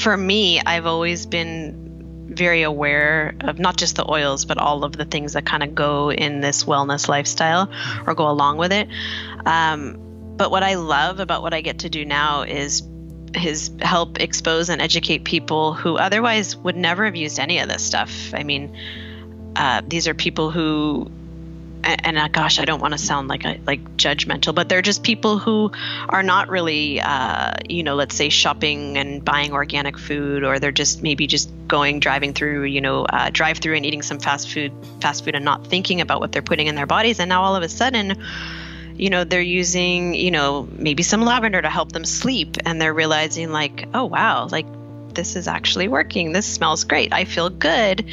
for me, I've always been very aware of not just the oils, but all of the things that kind of go in this wellness lifestyle or go along with it. But what I love about what I get to do now is help expose and educate people who otherwise would never have used any of this stuff. I mean, these are people who, gosh, I don't want to sound like judgmental, but they're just people who are not really, let's say shopping and buying organic food, or they're just maybe just driving through, drive through and eating some fast food and not thinking about what they're putting in their bodies. And now all of a sudden, they're using, maybe some lavender to help them sleep. And they're realizing like, oh, wow, like this is actually working. This smells great. I feel good.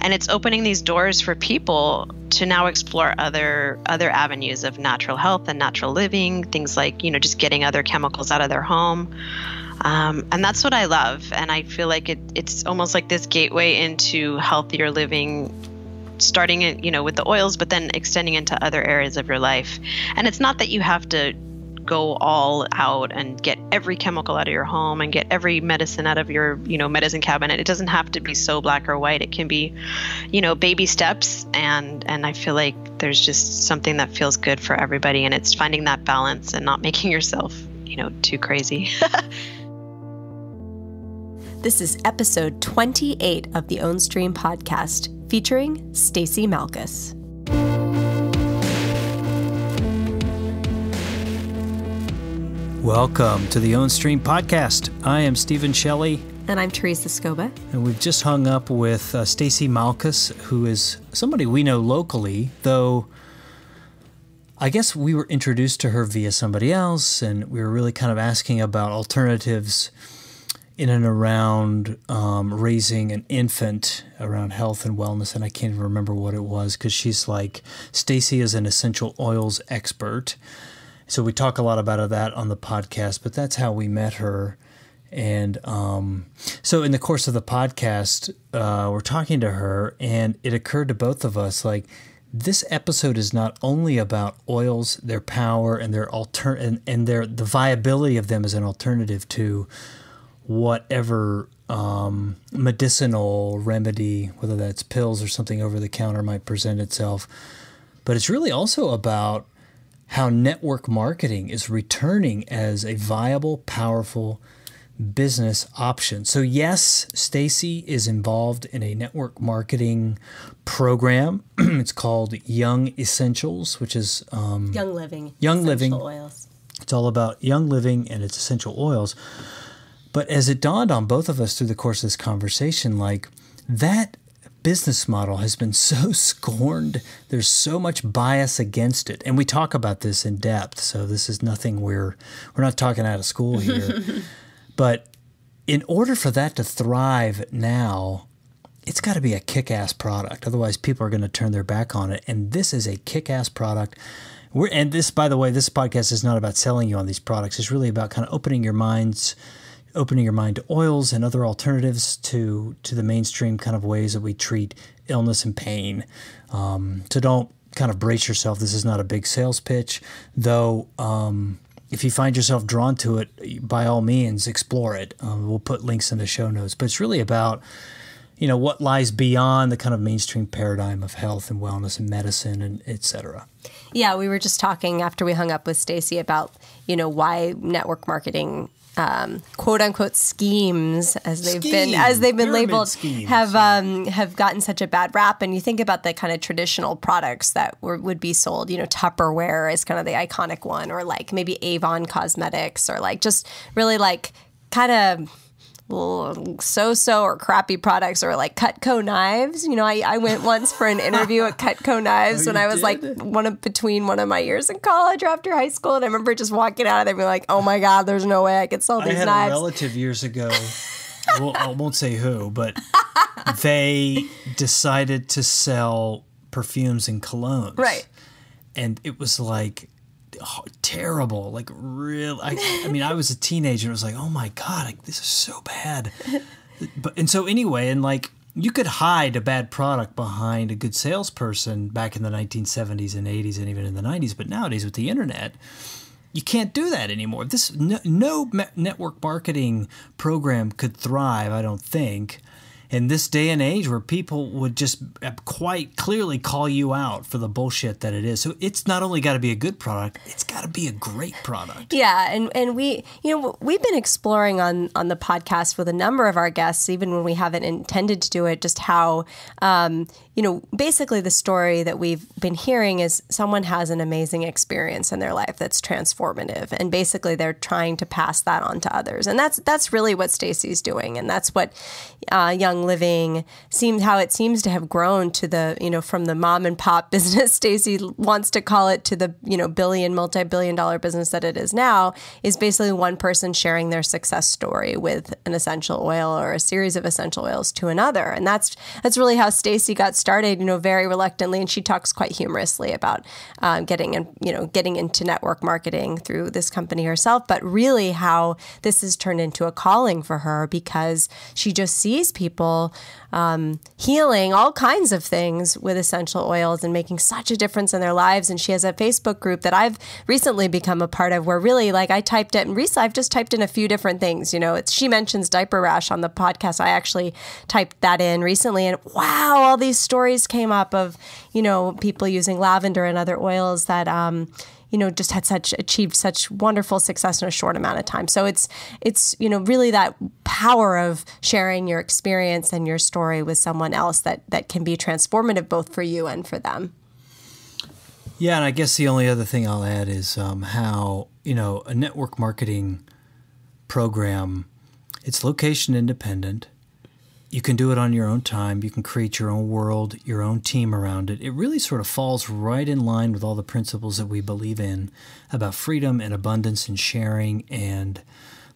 And it's opening these doors for people to now explore other avenues of natural health and natural living, things like, just getting other chemicals out of their home. And that's what I love. And I feel like it's almost like this gateway into healthier living, starting it, with the oils, but then extending into other areas of your life. And it's not that you have to go all out and get every chemical out of your home and get every medicine out of your, medicine cabinet. It doesn't have to be so black or white. It can be, baby steps. And I feel like there's just something that feels good for everybody. And it's finding that balance and not making yourself, too crazy. This is episode 28 of the OwnStream podcast, featuring Stacie Malkus. Welcome to the OwnStream podcast. I am Stephen Shelley. And I'm Teresa Scoba. And we've just hung up with Stacie Malkus, who is somebody we know locally, though I guess we were introduced to her via somebody else, and we were really kind of asking about alternatives in and around raising an infant, around health and wellness, and I can't even remember what it was, because she's like, Stacie is an essential oils expert. So we talk a lot about that on the podcast, but that's how we met her. And so in the course of the podcast, we're talking to her, and it occurred to both of us, like, this episode is not only about oils, their power, and the viability of them as an alternative to whatever medicinal remedy, whether that's pills or something over the counter, might present itself. But it's really also about how network marketing is returning as a viable, powerful business option. So yes, Stacie is involved in a network marketing program. It's called Young Essentials, which is Young Living. Young Living Oils. It's all about Young Living and its essential oils. But as it dawned on both of us through the course of this conversation, like, that business model has been so scorned. There's so much bias against it. And we talk about this in depth. So this is nothing we're not talking out of school here. But in order for that to thrive now, it's got to be a kick-ass product. Otherwise, people are going to turn their back on it. And this is a kick-ass product. And this, by the way, this podcast is not about selling you on these products. It's really about kind of opening your mind to oils and other alternatives to the mainstream kind of ways that we treat illness and pain. So don't kind of brace yourself. This is not a big sales pitch, though. If you find yourself drawn to it, by all means, explore it. We'll put links in the show notes. But it's really about, what lies beyond the kind of mainstream paradigm of health and wellness and medicine and et cetera. Yeah, we were just talking after we hung up with Stacie about, why network marketing "quote unquote" schemes, as they've been labeled, schemes, have gotten such a bad rap. And you think about the kind of traditional products that would be sold. Tupperware is kind of the iconic one, or like maybe Avon Cosmetics, or like just really like kind of so-so or crappy products, or like Cutco knives. I went once for an interview at Cutco knives when I was like between one of my years in college or after high school. And I remember just walking out of there being like, oh my God, there's no way I could sell these knives. I had a relative years ago, I won't say who, but they decided to sell perfumes and colognes. Right. And it was like, oh, terrible. Like, real. I mean, I was a teenager and it was like, oh my God, this is so bad. And you could hide a bad product behind a good salesperson back in the 1970s and 80s and even in the 90s. But nowadays with the internet, You can't do that anymore. This no network marketing program could thrive, I don't think, in this day and age where people would just quite clearly call you out for the bullshit that it is. So it's not only got to be a good product, it's got to be a great product. Yeah, and we, you know, we've been exploring on the podcast with a number of our guests, even when we haven't intended to do it, just how, you know, basically the story that we've been hearing is someone has an amazing experience in their life that's transformative, and basically they're trying to pass that on to others. And that's really what Stacie's doing, and that's what Young Living seems, how it seems to have grown to the, you know, from the mom and pop business Stacie wants to call it to the, you know, multi-billion dollar business that it is now, is basically one person sharing their success story with an essential oil or a series of essential oils to another. And that's really how Stacie got started, you know, very reluctantly. And she talks quite humorously about getting into network marketing through this company herself, but really how this has turned into a calling for her, because she just sees people healing all kinds of things with essential oils and making such a difference in their lives. And she has a Facebook group that I've recently become a part of, where really, like, I typed it, and recently I've just typed in a few different things. You know, it's, she mentions diaper rash on the podcast. I actually typed that in recently, and wow, all these stories came up of, you know, people using lavender and other oils that, you know, just had achieved such wonderful success in a short amount of time. So it's, you know, really that power of sharing your experience and your story with someone else that can be transformative both for you and for them. Yeah. And I guess the only other thing I'll add is how, you know, a network marketing program, it's location independent. You can do it on your own time. You can create your own world, your own team around it. It really sort of falls right in line with all the principles that we believe in about freedom and abundance and sharing and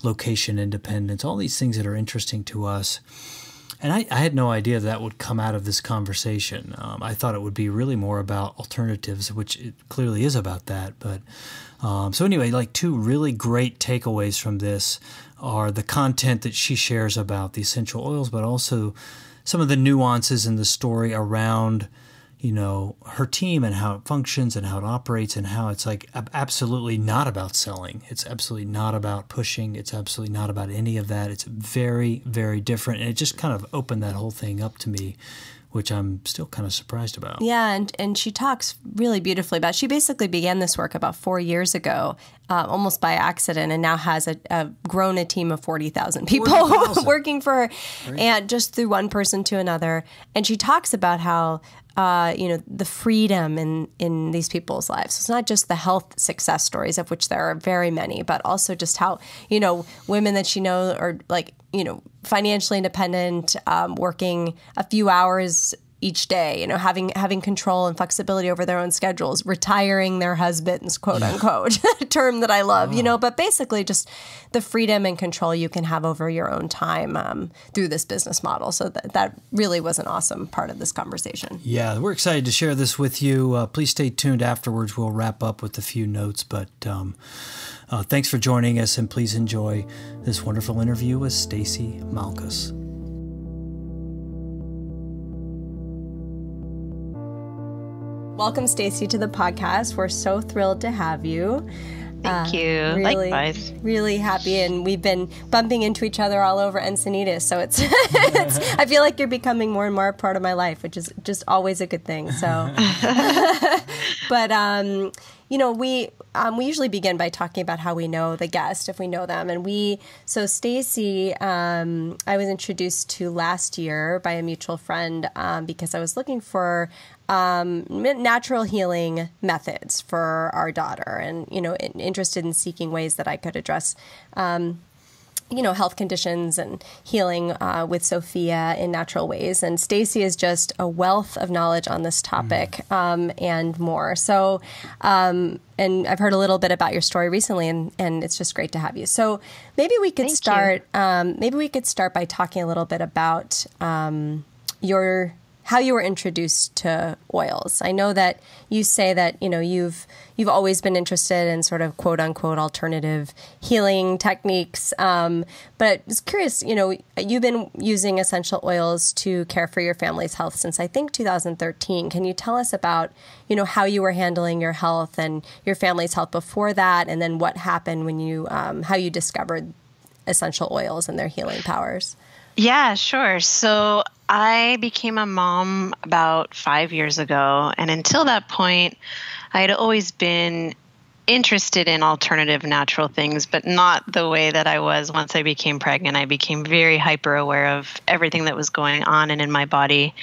location independence, all these things that are interesting to us. And I had no idea that would come out of this conversation. I thought it would be really more about alternatives, which it clearly is about that. But so anyway, like, two really great takeaways from this are the content that she shares about the essential oils, but also some of the nuances in the story around, you know, her team and how it functions and how it operates, and how it's, like, absolutely not about selling. It's absolutely not about pushing. It's absolutely not about any of that. It's very, very different. And it just kind of opened that whole thing up to me, which I'm still kind of surprised about. Yeah, and she talks really beautifully about, she basically began this work about 4 years ago, almost by accident, and now has grown a team of 40,000 people 40,000. Working for her, right. And just through one person to another. And she talks about how, you know, the freedom in these people's lives. So it's not just the health success stories, of which there are very many, but also just how, you know, women that she knows are, like, you know, financially independent, working a few hours each day, you know, having control and flexibility over their own schedules, retiring their husbands, quote unquote, term that I love, you know, but basically just the freedom and control you can have over your own time through this business model. So that really was an awesome part of this conversation. Yeah, we're excited to share this with you. Please stay tuned afterwards. We'll wrap up with a few notes, but thanks for joining us, and please enjoy this wonderful interview with Stacie Malkus. Welcome, Stacie, to the podcast. We're so thrilled to have you. Thank you. Really, likewise. Really happy, and we've been bumping into each other all over Encinitas, so it's, I feel like you're becoming more and more a part of my life, which is just always a good thing. So, but you know, we usually begin by talking about how we know the guest, if we know them, and so Stacie, I was introduced to last year by a mutual friend because I was looking for natural healing methods for our daughter, and, you know, interested in seeking ways that I could address, you know, health conditions and healing with Sophia in natural ways. And Stacie is just a wealth of knowledge on this topic and more. So, and I've heard a little bit about your story recently, and it's just great to have you. So maybe we could start by talking a little bit about your how you were introduced to oils. I know that you say that, you know, you've always been interested in sort of quote unquote alternative healing techniques. But I was curious, you know, you've been using essential oils to care for your family's health since I think 2013. Can you tell us about, you know, how you were handling your health and your family's health before that, and then what happened when you, how you discovered essential oils and their healing powers? Yeah, sure. So I became a mom about 5 years ago. And until that point, I had always been interested in alternative natural things, but not the way that I was once I became pregnant. I became very hyper aware of everything that was going on and in my body.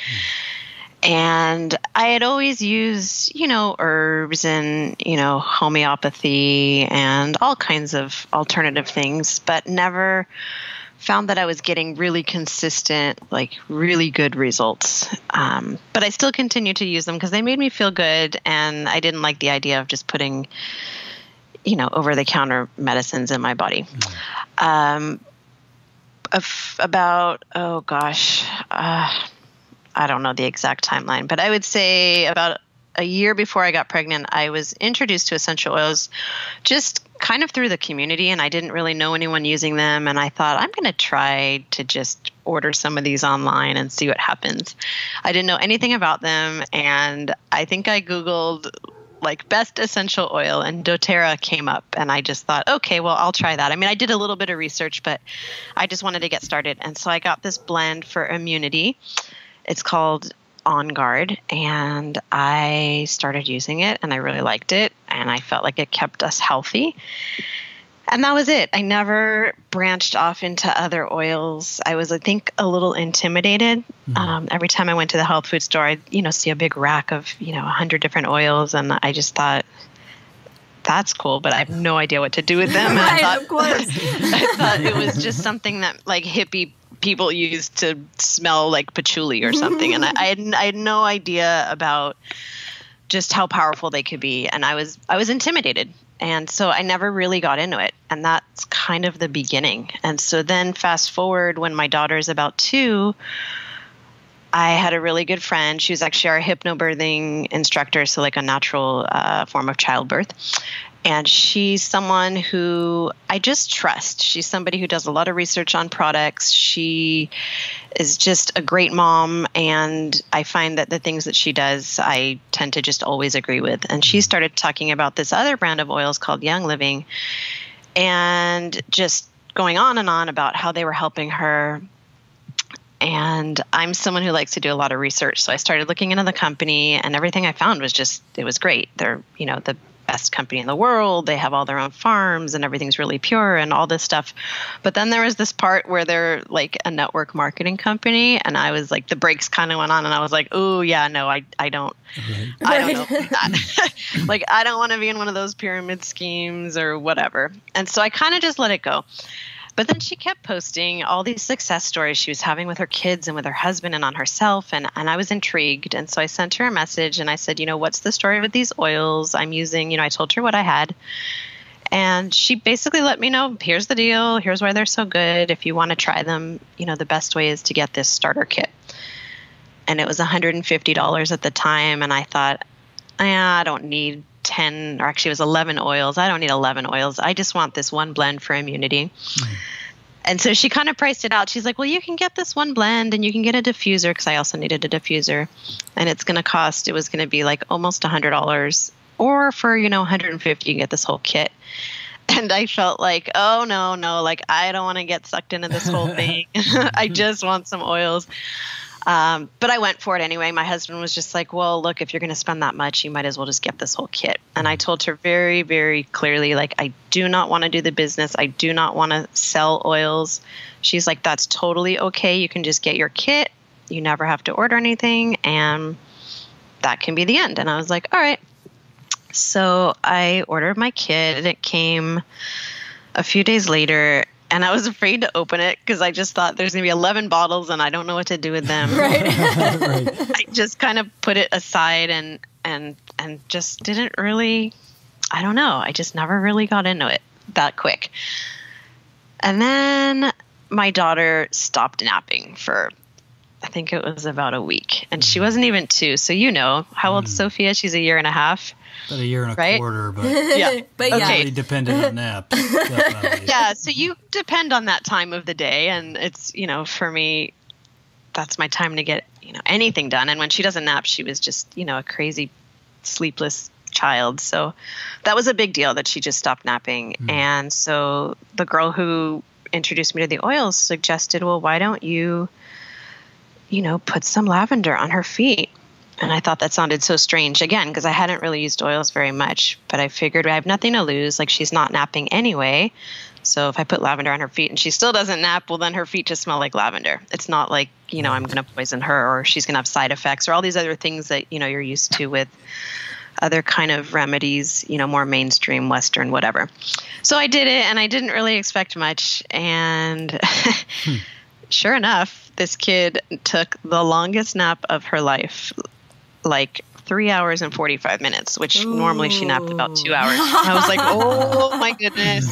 And I had always used, you know, herbs and, you know, homeopathy and all kinds of alternative things, but never found that I was getting really consistent, like really good results. But I still continue to use them because they made me feel good. And I didn't like the idea of just putting, you know, over-the-counter medicines in my body. About, oh gosh, I don't know the exact timeline, but I would say about a year before I got pregnant, I was introduced to essential oils just kind of through the community, and I didn't really know anyone using them. And I thought, I'm going to try to just order some of these online and see what happens. I didn't know anything about them. And I think I Googled like best essential oil, and doTERRA came up, and I just thought, okay, well, I'll try that. I mean, I did a little bit of research, but I just wanted to get started. And so I got this blend for immunity. It's called On Guard, and I started using it, and I really liked it, and I felt like it kept us healthy. And that was it. I never branched off into other oils. I was, I think, a little intimidated. Every time I went to the health food store, I'd, you know, see a big rack of, you know, 100 different oils, and I just thought, that's cool, but I have no idea what to do with them. And I thought, of course. I thought it was just something that like hippie people used to smell like patchouli or something. And I had no idea about just how powerful they could be. And I was intimidated. And so I never really got into it. And that's kind of the beginning. And so then fast forward, when my daughter's about 2, I had a really good friend. She was actually our hypnobirthing instructor, so like a natural form of childbirth. And she's someone who I just trust. She's somebody who does a lot of research on products. She is just a great mom, and I find that the things that she does, I tend to just always agree with. And she started talking about this other brand of oils called Young Living, and just going on and on about how they were helping her. And I'm someone who likes to do a lot of research, so I started looking into the company, and everything I found was just, it was great. They're, you know, the best company in the world. They have all their own farms, and everything's really pure and all this stuff. But then there was this part where they're like a network marketing company, and I was like, the brakes kind of went on, and I was like, oh yeah, no, I don't know that. Like, I don't want to be in one of those pyramid schemes or whatever. And so I kind of just let it go. But then she kept posting all these success stories she was having with her kids and with her husband and on herself. And I was intrigued. And so I sent her a message, and I said, you know, what's the story with these oils I'm using? You know, I told her what I had. And she basically let me know, here's the deal. Here's why they're so good. If you want to try them, you know, the best way is to get this starter kit. And it was $150 at the time. And I thought, I don't need 10, or actually it was 11 oils. I don't need 11 oils. I just want this one blend for immunity. And so she kind of priced it out. She's like, well, you can get this one blend, and you can get a diffuser, because I also needed a diffuser. And it's going to cost, it was going to be like almost $100, or for, you know, $150, you can get this whole kit. And I felt like, oh, no, like I don't want to get sucked into this whole thing. I just want some oils. But I went for it anyway. My husband was just like, well, look, if you're going to spend that much, you might as well just get this whole kit. And I told her very, very clearly, like, I do not want to do the business. I do not want to sell oils. She's like, that's totally okay. You can just get your kit. You never have to order anything. And that can be the end. And I was like, all right. So I ordered my kit, and it came a few days later. And I was afraid to open it because I just thought there's going to be 11 bottles and I don't know what to do with them. Right. I just kind of put it aside and just didn't really, I don't know. I just never really got into it that quick. And then my daughter stopped napping for I think it was about a week, and she wasn't even two. So you know how old's Sophia? She's a year and a half. About a year and a quarter, but yeah, but really dependent on naps. Yeah, so you depend on that time of the day, and it's, you know, for me, that's my time to get, you know, anything done. And when she doesn't nap, she was just, you know, a crazy, sleepless child. So that was a big deal that she just stopped napping. And so the girl who introduced me to the oils suggested, well, why don't you, you know, put some lavender on her feet? And I thought that sounded so strange, again, because I hadn't really used oils very much, but I figured I have nothing to lose. Like, she's not napping anyway. So if I put lavender on her feet and she still doesn't nap, well, then her feet just smell like lavender. It's not like, you know, I'm going to poison her or she's going to have side effects or all these other things that, you know, you're used to with other kind of remedies, you know, more mainstream, Western, whatever. So I did it, and I didn't really expect much. And sure enough, this kid took the longest nap of her life, like 3 hours and 45 minutes, which normally she napped about 2 hours. And I was like, oh my goodness.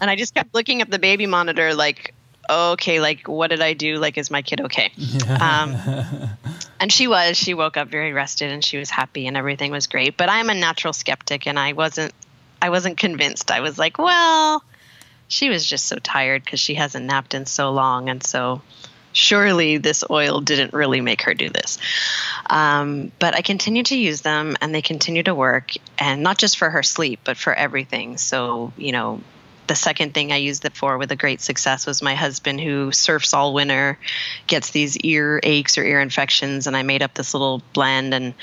And I just kept looking at the baby monitor like, okay, like, what did I do? Like, is my kid okay? And she woke up very rested, and she was happy, and everything was great. But I'm a natural skeptic, and I wasn't convinced. I was like, well, she was just so tired because she hasn't napped in so long. And so surely this oil didn't really make her do this. But I continued to use them, and they continue to work, and not just for her sleep, but for everything. So, you know, the second thing I used it for with a great success was my husband, who surfs all winter, gets these ear aches or ear infections. And I made up this little blend and,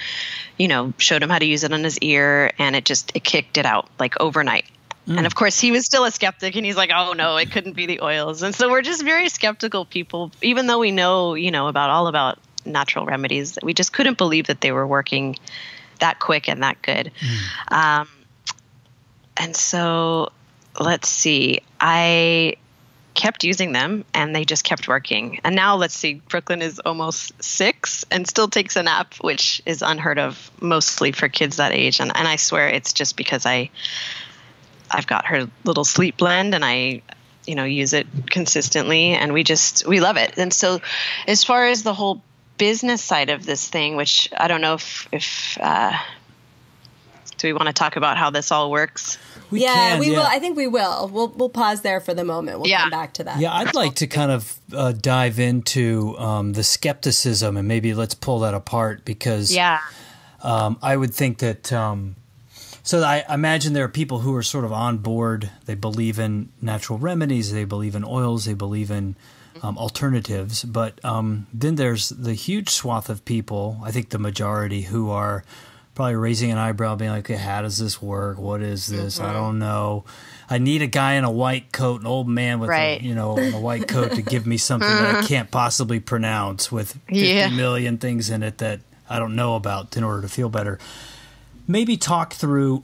you know, showed him how to use it on his ear, and it kicked it out like overnight. And of course, he was still a skeptic, and he's like, oh no, it couldn't be the oils. And so we're just very skeptical people, even though we know, you know, about natural remedies, that we just couldn't believe that they were working that quick and that good. And so let's see, I kept using them, and they just kept working. And now let's see, Brooklyn is almost 6 and still takes a nap, which is unheard of mostly for kids that age. And I swear it's just because I've got her little sleep blend, and I, you know, use it consistently, and we love it. And so as far as the whole business side of this thing, which I don't know if do we want to talk about how this all works? We will. I think we will. We'll pause there for the moment. We'll come back to that. Yeah, I'd like to kind of dive into the skepticism, and maybe let's pull that apart, because I would think that so I imagine there are people who are sort of on board. They believe in natural remedies. They believe in oils. They believe in alternatives. But then there's the huge swath of people, I think the majority, who are probably raising an eyebrow, being like, how does this work? What is this? I don't know. I need a guy in a white coat, an old man with a, you know, a white coat to give me something that I can't possibly pronounce with 50 million things in it that I don't know about in order to feel better. Maybe talk through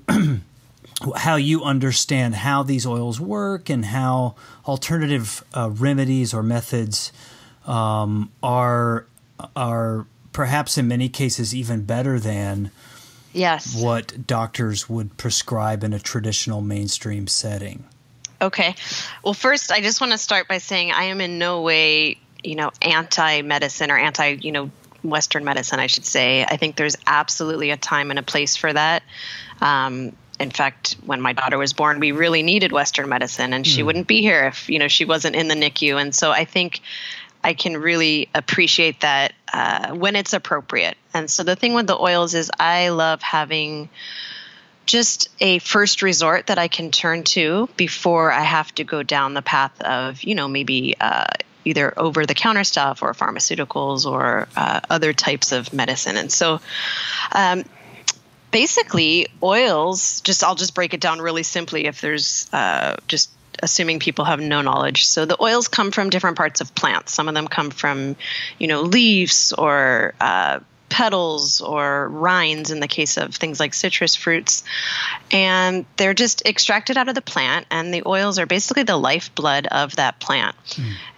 how you understand how these oils work and how alternative remedies or methods are perhaps in many cases even better than what doctors would prescribe in a traditional mainstream setting. Okay. Well, first, I just want to start by saying I am in no way, you know, anti-medicine or anti, you know, Western medicine, I should say. I think there's absolutely a time and a place for that. In fact, when my daughter was born, we really needed Western medicine, and she wouldn't be here if, you know, she wasn't in the NICU. And so I think I can really appreciate that when it's appropriate. And so the thing with the oils is I love having just a first resort that I can turn to before I have to go down the path of, you know, maybe either over-the-counter stuff or pharmaceuticals or other types of medicine. And so basically oils, I'll just break it down really simply if there's just assuming people have no knowledge. So the oils come from different parts of plants. Some of them come from, you know, leaves or petals or rinds in the case of things like citrus fruits. And they're just extracted out of the plant, and the oils are basically the lifeblood of that plant.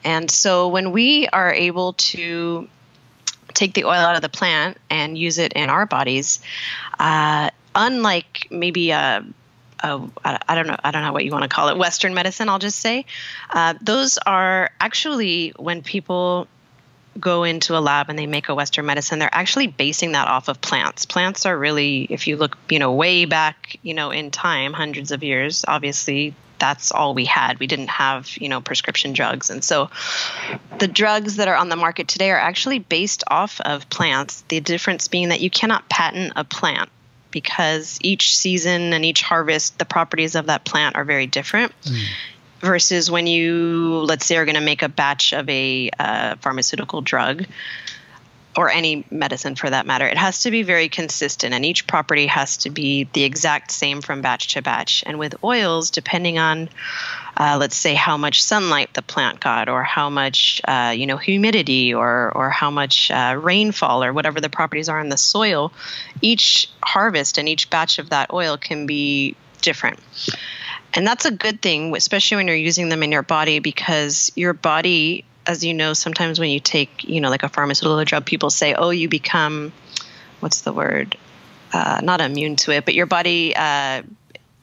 And so when we are able to take the oil out of the plant and use it in our bodies, unlike maybe I don't know what you want to call it, Western medicine, I'll just say, those are actually when people go into a lab and they make a Western medicine, they're actually basing that off of plants. Plants are really, if you look, way back, in time, hundreds of years, obviously that's all we had. We didn't have, prescription drugs. And so the drugs that are on the market today are actually based off of plants. The difference being that you cannot patent a plant, because each season and each harvest, the properties of that plant are very different. Mm. Versus when you, let's say, are going to make a batch of a pharmaceutical drug, or any medicine for that matter, it has to be very consistent, and each property has to be the exact same from batch to batch. And with oils, depending on, let's say, how much sunlight the plant got, or how much, humidity, or how much rainfall, or whatever the properties are in the soil, each harvest and each batch of that oil can be different. And that's a good thing, especially when you're using them in your body, because your body, as you know, sometimes when you take, like a pharmaceutical drug, people say, oh, you become, what's the word? Not immune to it, but your body,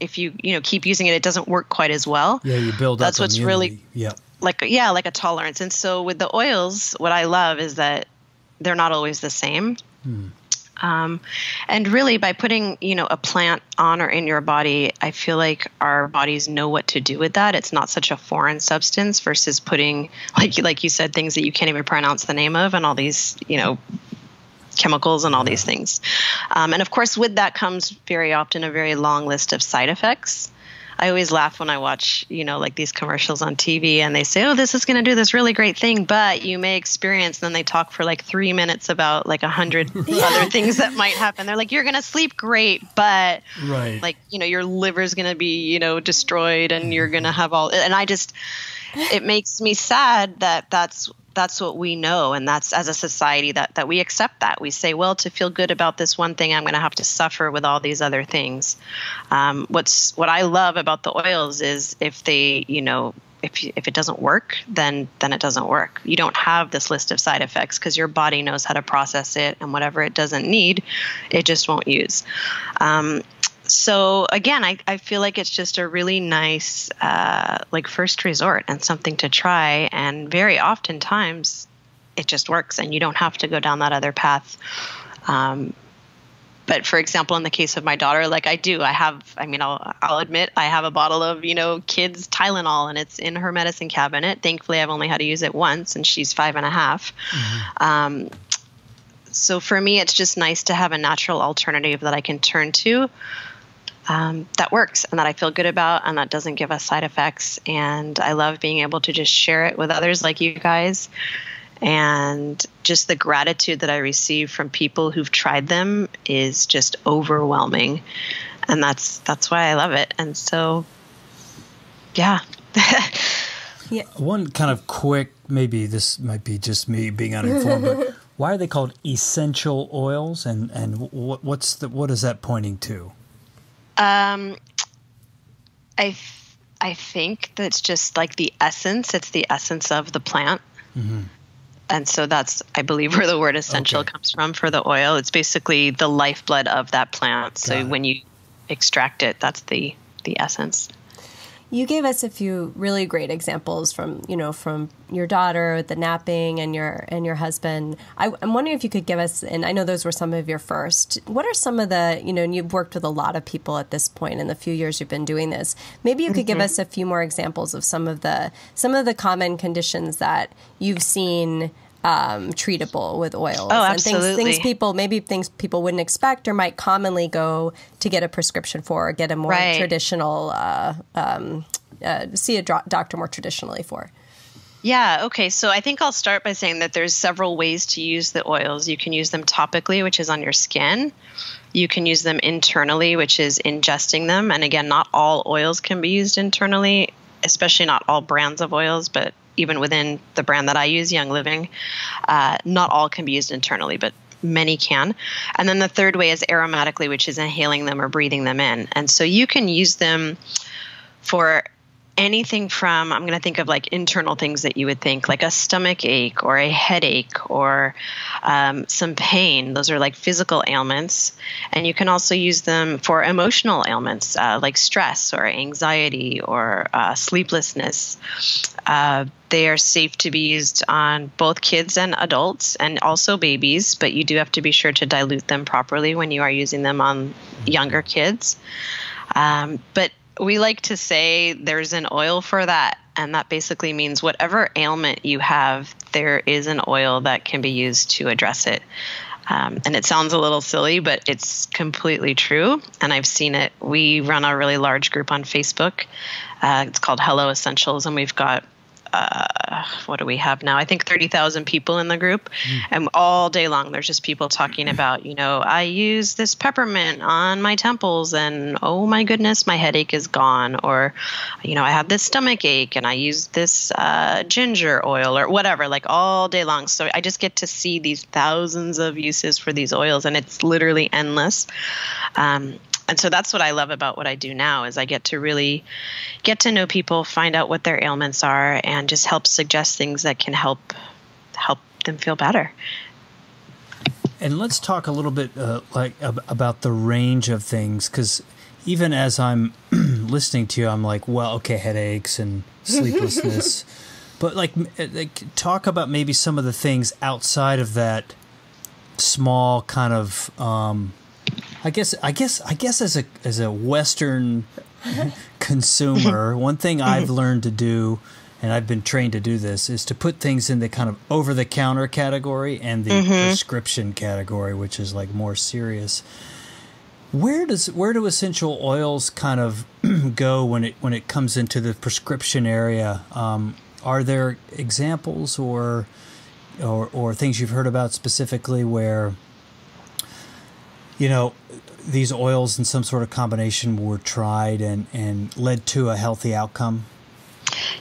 if you, keep using it, it doesn't work quite as well. Yeah, you build up immunity. That's what's really, like a tolerance. And so with the oils, what I love is that they're not always the same. Hmm. And really by putting, a plant on or in your body, I feel like our bodies know what to do with that. It's not such a foreign substance versus putting, like you said, things that you can't even pronounce the name of, and all these, chemicals and all these things. And of course with that comes very often a very long list of side effects. I always laugh when I watch, like these commercials on TV, and they say, oh, this is going to do this really great thing, but you may experience, and then they talk for like 3 minutes about like 100 other things that might happen. They're like, you're going to sleep great, but like, your liver's going to be, destroyed, and you're going to have all, and I just, it makes me sad that that's what we know. And that's, as a society, that we accept that. We say, well, to feel good about this one thing, I'm going to have to suffer with all these other things. What I love about the oils is if they, if it doesn't work, then it doesn't work. You don't have this list of side effects because your body knows how to process it, and whatever it doesn't need, it just won't use. So again, I feel like it's just a really nice, like first resort and something to try. And very oftentimes it just works and you don't have to go down that other path. But for example, in the case of my daughter, like I'll admit I have a bottle of, kids Tylenol, and it's in her medicine cabinet. Thankfully, I've only had to use it once, and she's 5.5. Mm-hmm. So for me, it's just nice to have a natural alternative that I can turn to. That works and that I feel good about, and that doesn't give us side effects. And I love being able to just share it with others like you guys, and just the gratitude that I receive from people who've tried them is just overwhelming. And that's why I love it. And so, yeah. Yeah. One kind of quick, maybe this might be just me being uninformed, but why are they called essential oils, and what is that pointing to? I think that's just like the essence. It's the essence of the plant. Mm-hmm. And so that's, I believe, where the word essential comes from for the oil. It's basically the lifeblood of that plant. So when you extract it, that's the essence. You gave us a few really great examples from your daughter, the napping, and your husband. I'm wondering if you could give us, and I know those were some of your first, what are some of the, and you've worked with a lot of people at this point in the few years you've been doing this. Maybe you could give us a few more examples of some of the common conditions that you've seen treatable with oils. Oh, absolutely. And things people wouldn't expect or might commonly go to get a prescription for, or get a more traditional, see a doctor more traditionally for. Yeah. Okay. So I think I'll start by saying that there's several ways to use the oils. You can use them topically, which is on your skin. You can use them internally, which is ingesting them. And again, not all oils can be used internally, especially not all brands of oils, but even within the brand that I use, Young Living, not all can be used internally, but many can. And then the third way is aromatically, which is inhaling them or breathing them in. And so you can use them for anything from, I'm going to think of like internal things that you would think, like a stomach ache or a headache or some pain. Those are like physical ailments. And you can also use them for emotional ailments like stress or anxiety or sleeplessness. They are safe to be used on both kids and adults and also babies, but you do have to be sure to dilute them properly when you are using them on younger kids. But we like to say there's an oil for that, and that basically means whatever ailment you have, there is an oil that can be used to address it. And it sounds a little silly, but it's completely true, and I've seen it. We run a really large group on Facebook. It's called Hello Essentials, and we've got what do we have now? I think 30,000 people in the group, and all day long, there's just people talking about, you know, I use this peppermint on my temples and oh my goodness, my headache is gone. Or, you know, I have this stomach ache and I use this, ginger oil or whatever, like all day long. So I just get to see these thousands of uses for these oils, and it's literally endless. And so that's what I love about what I do now is I get to really get to know people, find out what their ailments are, and just help suggest things that can help them feel better. And let's talk a little bit about the range of things, because even as I'm listening to you, I'm like, well, okay, headaches and sleeplessness. But like talk about maybe some of the things outside of that small kind of I guess as a Western consumer, one thing I've learned to do, and I've been trained to do this, is to put things in the kind of over-the-counter category and the prescription category, which is like more serious. Where do essential oils kind of go when it comes into the prescription area? Are there examples or things you've heard about specifically where, you know, these oils in some sort of combination were tried and led to a healthy outcome?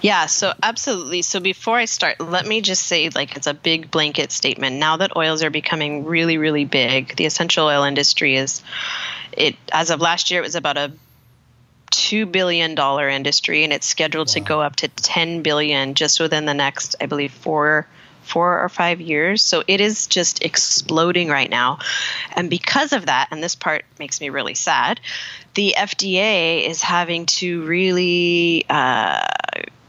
Yeah, so absolutely. So before I start, let me just say, like, it's a big blanket statement. Now that oils are becoming really, really big, the essential oil industry as of last year, it was about a $2 billion industry, and it's scheduled to go up to $10 billion just within the next, I believe, four or five years. So it is just exploding right now. And because of that, and this part makes me really sad, the FDA is having to really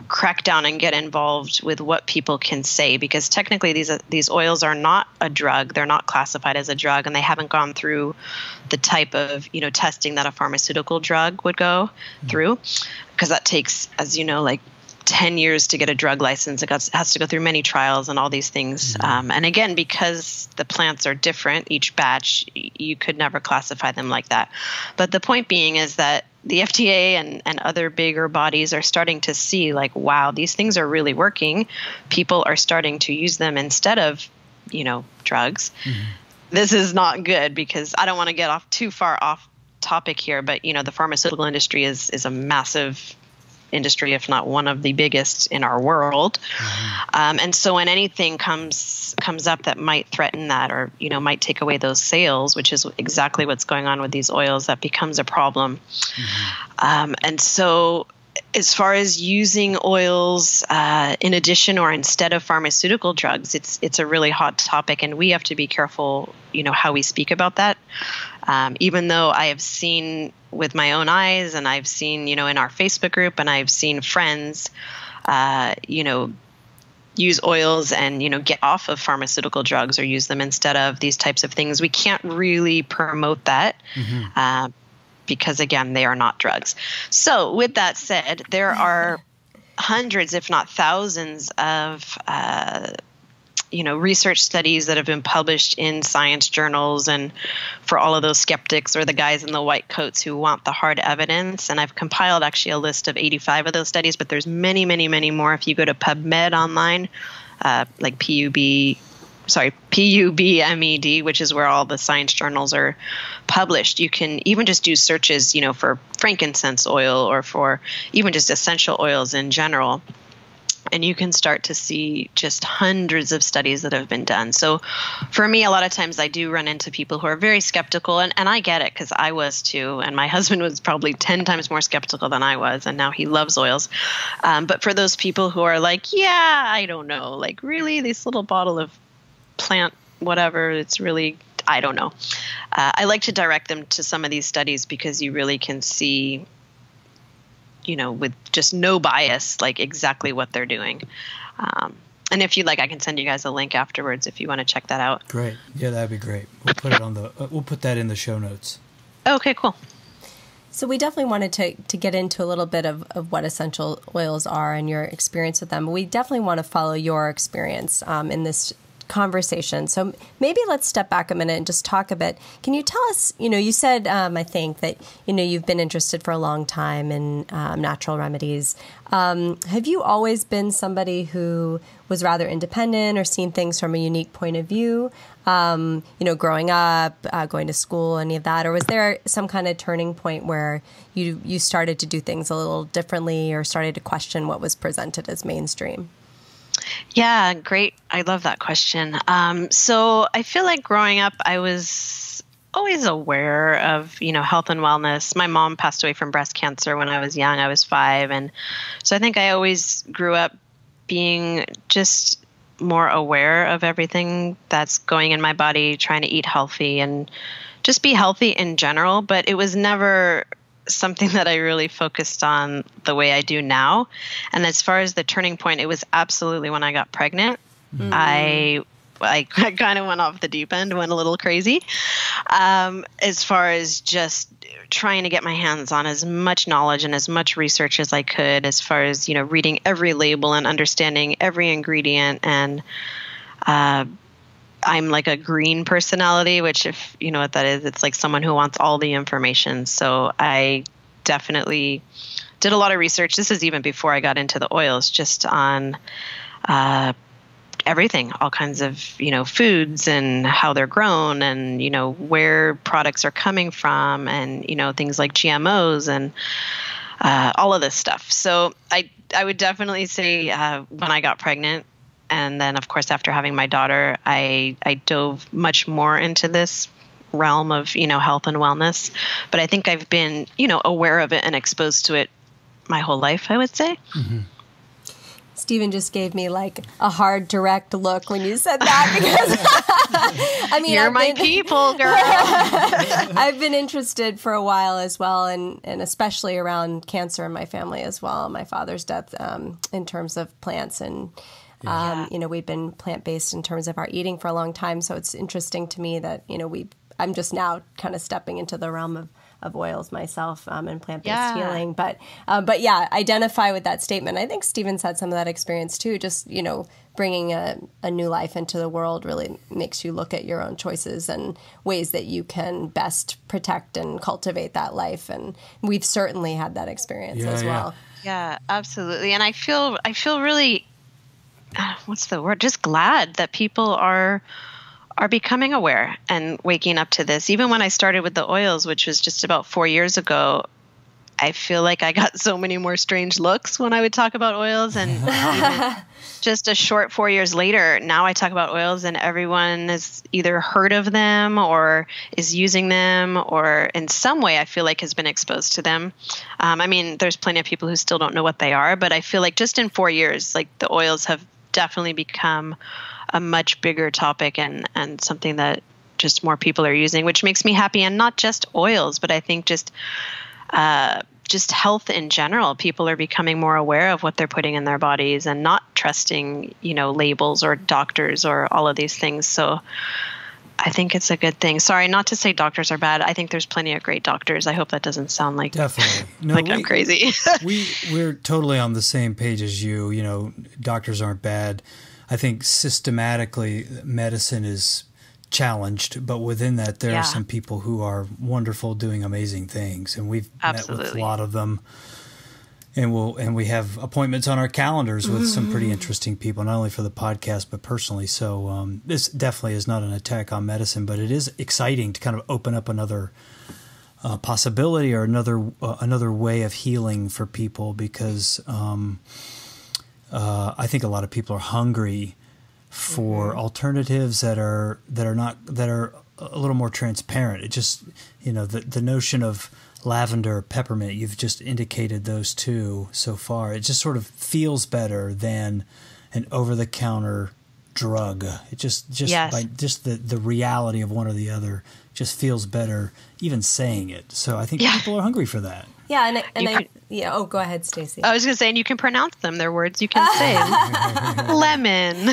crack down and get involved with what people can say, because technically these oils are not a drug. They're not classified as a drug, and they haven't gone through the type of, you know, testing that a pharmaceutical drug would go through, because that takes, as you know, like 10 years to get a drug license. It has to go through many trials and all these things. And again, because the plants are different, each batch, you could never classify them like that. But the point being is that the FDA and other bigger bodies are starting to see, like, wow, these things are really working. People are starting to use them instead of, you know, drugs. This is not good, because I don't want to get off too far off topic here, but, you know, the pharmaceutical industry is a massive industry, if not one of the biggest in our world. And so when anything comes up that might threaten that, or, you know, might take away those sales, which is exactly what's going on with these oils, that becomes a problem. And so as far as using oils in addition or instead of pharmaceutical drugs, it's a really hot topic, and we have to be careful, you know, how we speak about that. Even though I have seen with my own eyes, and I've seen, you know, in our Facebook group, and I've seen friends, you know, use oils and, you know, get off of pharmaceutical drugs or use them instead of these types of things, we can't really promote that. Because, again, they are not drugs. So with that said, there are hundreds, if not thousands of, you know, research studies that have been published in science journals, and for all of those skeptics or the guys in the white coats who want the hard evidence. And I've compiled actually a list of 85 of those studies, but there's many, many, many more. If you go to PubMed online, like PubMed, which is where all the science journals are published, you can even just do searches, you know, for frankincense oil or for even just essential oils in general. And you can start to see just hundreds of studies that have been done. So for me, a lot of times I do run into people who are very skeptical, and I get it, because I was too. And my husband was probably 10 times more skeptical than I was. And now he loves oils. But for those people who are like, yeah, I don't know, like really this little bottle of plant, whatever, it's really, I don't know. I like to direct them to some of these studies, because you really can see, you know, with just no bias, like exactly what they're doing. And if you'd like, I can send you guys a link afterwards if you want to check that out. Great. Yeah, that'd be great. We'll put it on the, we'll put that in the show notes. Okay, cool. So we definitely wanted to get into a little bit of what essential oils are and your experience with them. We definitely want to follow your experience in this conversation. So maybe let's step back a minute and just talk a bit. Can you tell us, you know, you said, I think that, you know, you've been interested for a long time in natural remedies. Have you always been somebody who was rather independent or seen things from a unique point of view, you know, growing up, going to school, any of that? Or was there some kind of turning point where you started to do things a little differently or started to question what was presented as mainstream? Yeah, great. I love that question. So I feel like growing up, I was always aware of, you know, health and wellness. My mom passed away from breast cancer when I was young. I was 5. And so I think I always grew up being just more aware of everything that's going in my body, trying to eat healthy and just be healthy in general. But it was never something that I really focused on the way I do now. And as far as the turning point, it was absolutely when I got pregnant. Mm-hmm. I kind of went off the deep end, went a little crazy, as far as just trying to get my hands on as much knowledge and as much research as I could, as far as, you know, reading every label and understanding every ingredient. And I'm like a green personality, which, if you know what that is, it's like someone who wants all the information. So I definitely did a lot of research. This is even before I got into the oils, just on everything, all kinds of, you know, foods and how they're grown and, you know, where products are coming from and, you know, things like GMOs and all of this stuff. So I would definitely say when I got pregnant, and then, of course, after having my daughter, I dove much more into this realm of, you know, health and wellness. But I think I've been, you know, aware of it and exposed to it my whole life, I would say. Mm-hmm. Stephen just gave me like a hard, direct look when you said that, because I mean, you're my people, girl. I've been interested for a while as well, and especially around cancer in my family as well, my father's death, in terms of plants and. Yeah. You know, we've been plant-based in terms of our eating for a long time. So it's interesting to me that, you know, I'm just now kind of stepping into the realm of oils myself and plant-based healing. But yeah, identify with that statement. I think Stephen's had some of that experience too. Just, you know, bringing a new life into the world really makes you look at your own choices and ways that you can best protect and cultivate that life. And we've certainly had that experience as well. Yeah, absolutely. And I feel really... what's the word? Just glad that people are becoming aware and waking up to this. Even when I started with the oils, which was just about 4 years ago, I feel like I got so many more strange looks when I would talk about oils. And even just a short 4 years later, now I talk about oils and everyone has either heard of them or is using them or in some way I feel like has been exposed to them. I mean, there's plenty of people who still don't know what they are, but I feel like just in 4 years, like the oils have definitely become a much bigger topic and something that just more people are using, which makes me happy. And not just oils, but I think just health in general. People are becoming more aware of what they're putting in their bodies and not trusting, you know, labels or doctors or all of these things. So I think it's a good thing. Sorry, not to say doctors are bad. I think there's plenty of great doctors. I hope that doesn't sound like, no, like I'm crazy. we're totally on the same page as you. You know, doctors aren't bad. I think systematically medicine is challenged, but within that there are some people who are wonderful, doing amazing things, and we've met with a lot of them, and we have appointments on our calendars with some pretty interesting people, not only for the podcast but personally. So this definitely is not an attack on medicine, but it is exciting to kind of open up another possibility or another way of healing for people, because I think a lot of people are hungry for alternatives that are a little more transparent. It just, you know, the notion of lavender, peppermint, you've just indicated those two so far. It just sort of feels better than an over-the-counter drug. It just yes. by just the reality of one or the other just feels better even saying it. So I think yeah. people are hungry for that. Yeah, and oh, go ahead, Stacie. I was going to say, and you can pronounce them. They're words you can say. Lemon.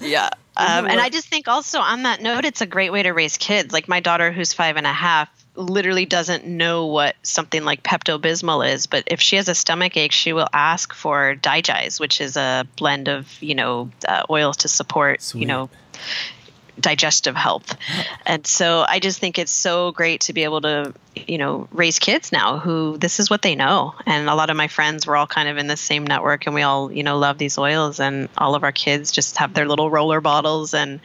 yeah. And I just think also on that note, it's a great way to raise kids. Like my daughter, who's 5.5, literally doesn't know what something like Pepto-Bismol is. But if she has a stomach ache, she will ask for Digize, which is a blend of, oils to support, Sweet. Digestive health. And so I just think it's so great to be able to, raise kids now who this is what they know. And a lot of my friends were all kind of in the same network, and we all, love these oils, and all of our kids just have their little roller bottles. And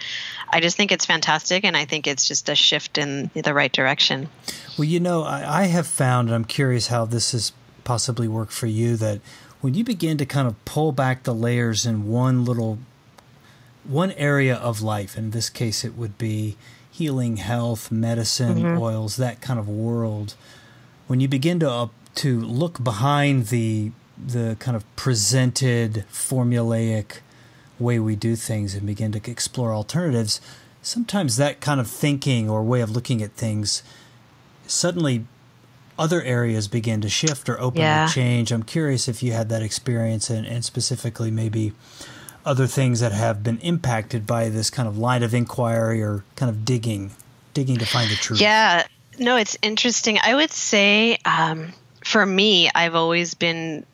I just think it's fantastic. And I think it's just a shift in the right direction. Well, I have found, and I'm curious how this has possibly worked for you, that when you begin to kind of pull back the layers in one area of life, in this case it would be healing, health, medicine, oils, that kind of world, when you begin to look behind the kind of presented formulaic way we do things and begin to explore alternatives, sometimes that kind of thinking or way of looking at things, suddenly other areas begin to shift or open yeah. or change. I'm curious if you had that experience, and specifically maybe other things that have been impacted by this kind of line of inquiry or kind of digging to find the truth. Yeah. No, it's interesting. I would say for me, I've always been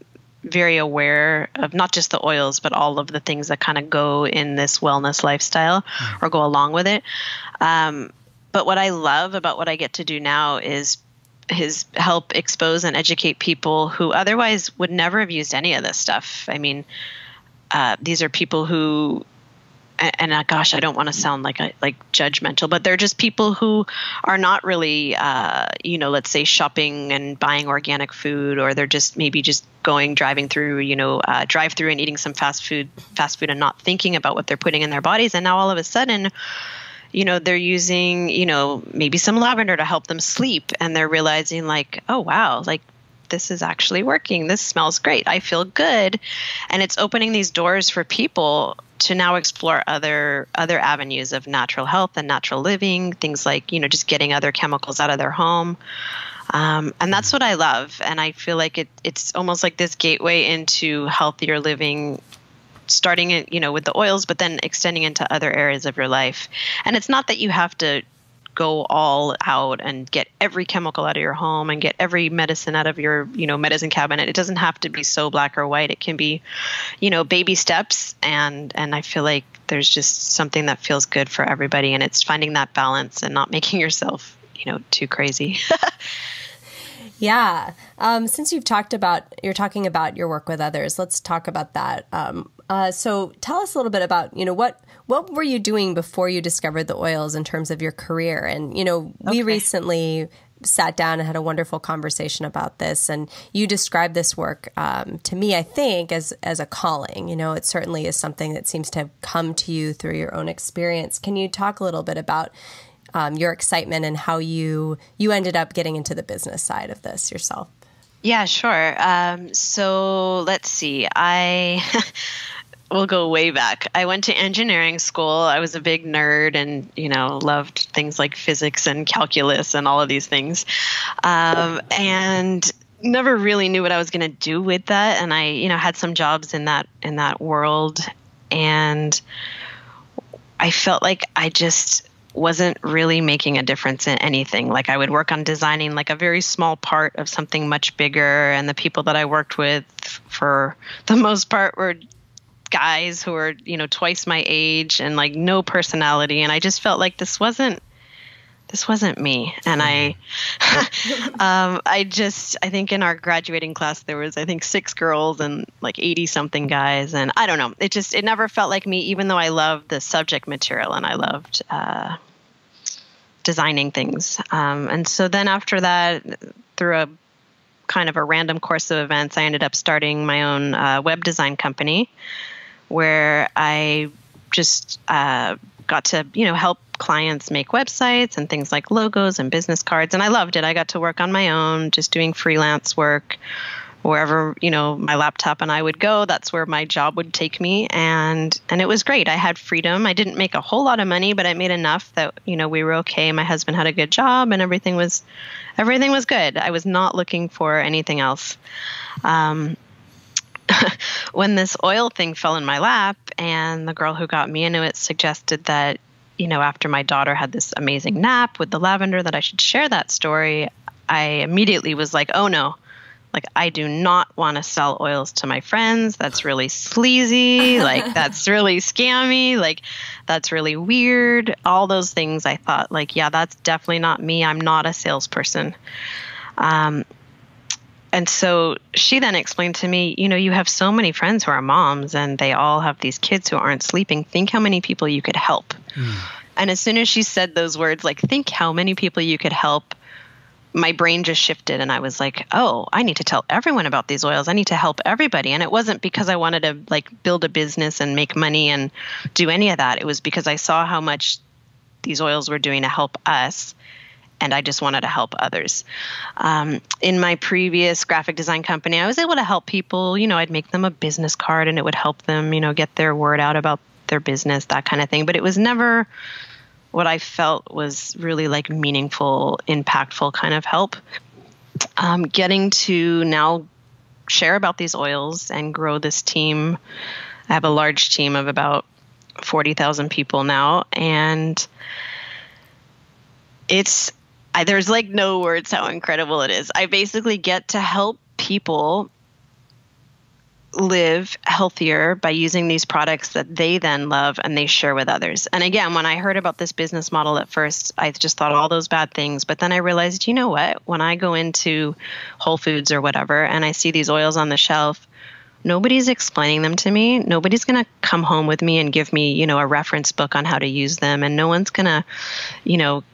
very aware of not just the oils, but all of the things that kind of go in this wellness lifestyle or go along with it. But what I love about what I get to do now is help expose and educate people who otherwise would never have used any of this stuff. I mean, these are people who, gosh, I don't want to sound like judgmental, but they're just people who are not really, let's say shopping and buying organic food, or they're just maybe just driving through, drive through and eating some fast food and not thinking about what they're putting in their bodies. And now all of a sudden, they're using, maybe some lavender to help them sleep. And they're realizing like, oh, wow, like, this is actually working. This smells great. I feel good. And it's opening these doors for people to now explore other avenues of natural health and natural living, things like, just getting other chemicals out of their home. And that's what I love. And I feel like it's almost like this gateway into healthier living, starting it, with the oils, but then extending into other areas of your life. And it's not that you have to go all out and get every chemical out of your home and get every medicine out of your, medicine cabinet. It doesn't have to be so black or white. It can be, baby steps. And I feel like there's just something that feels good for everybody. And it's finding that balance and not making yourself, too crazy. yeah. Since you're talking about your work with others, let's talk about that. So tell us a little bit about, what were you doing before you discovered the oils in terms of your career? And, we recently sat down and had a wonderful conversation about this. And you described this work to me, I think, as a calling. It certainly is something that seems to have come to you through your own experience. Can you talk a little bit about your excitement and how you ended up getting into the business side of this yourself? Yeah, sure. So let's see. We'll go way back. I went to engineering school. I was a big nerd and, loved things like physics and calculus and all of these things. And never really knew what I was going to do with that. And I, had some jobs in that world. And I felt like I just wasn't really making a difference in anything. Like I would work on designing like a very small part of something much bigger. And the people that I worked with for the most part were guys who were, twice my age and like no personality. And I just felt like this wasn't me. And I think in our graduating class, there was, I think 6 girls and like 80 something guys. And I don't know, it never felt like me, even though I loved the subject material and I loved, designing things. And so then after that, through a kind of a random course of events, I ended up starting my own web design company where I just got to, help clients make websites and things like logos and business cards. And I loved it. I got to work on my own, just doing freelance work. Wherever, my laptop and I would go, that's where my job would take me. And it was great. I had freedom. I didn't make a whole lot of money, but I made enough that, we were okay. My husband had a good job and everything was good. I was not looking for anything else. When this oil thing fell in my lap and the girl who got me into it suggested that, after my daughter had this amazing nap with the lavender, that I should share that story, I immediately was like, oh no. Like, I do not want to sell oils to my friends. That's really sleazy. Like, that's really scammy. Like, that's really weird. All those things I thought, like, yeah, that's definitely not me. I'm not a salesperson. And so she then explained to me, you have so many friends who are moms and they all have these kids who aren't sleeping. Think how many people you could help. And as soon as she said those words, like, think how many people you could help, my brain just shifted and I was like, oh, I need to tell everyone about these oils. I need to help everybody. And it wasn't because I wanted to build a business and make money and do any of that. It was because I saw how much these oils were doing to help us. And I just wanted to help others. In my previous graphic design company, I was able to help people. I'd make them a business card and it would help them, get their word out about their business, that kind of thing. But it was never what I felt was really meaningful, impactful kind of help. Getting to now share about these oils and grow this team. I have a large team of about 40,000 people now. And there's no words how incredible it is. I basically get to help people live healthier by using these products that they then love and they share with others. And again, when I heard about this business model at first, I just thought all those bad things. But then I realized, when I go into Whole Foods or whatever, and I see these oils on the shelf, nobody's explaining them to me. Nobody's going to come home with me and give me, a reference book on how to use them. And no one's going to,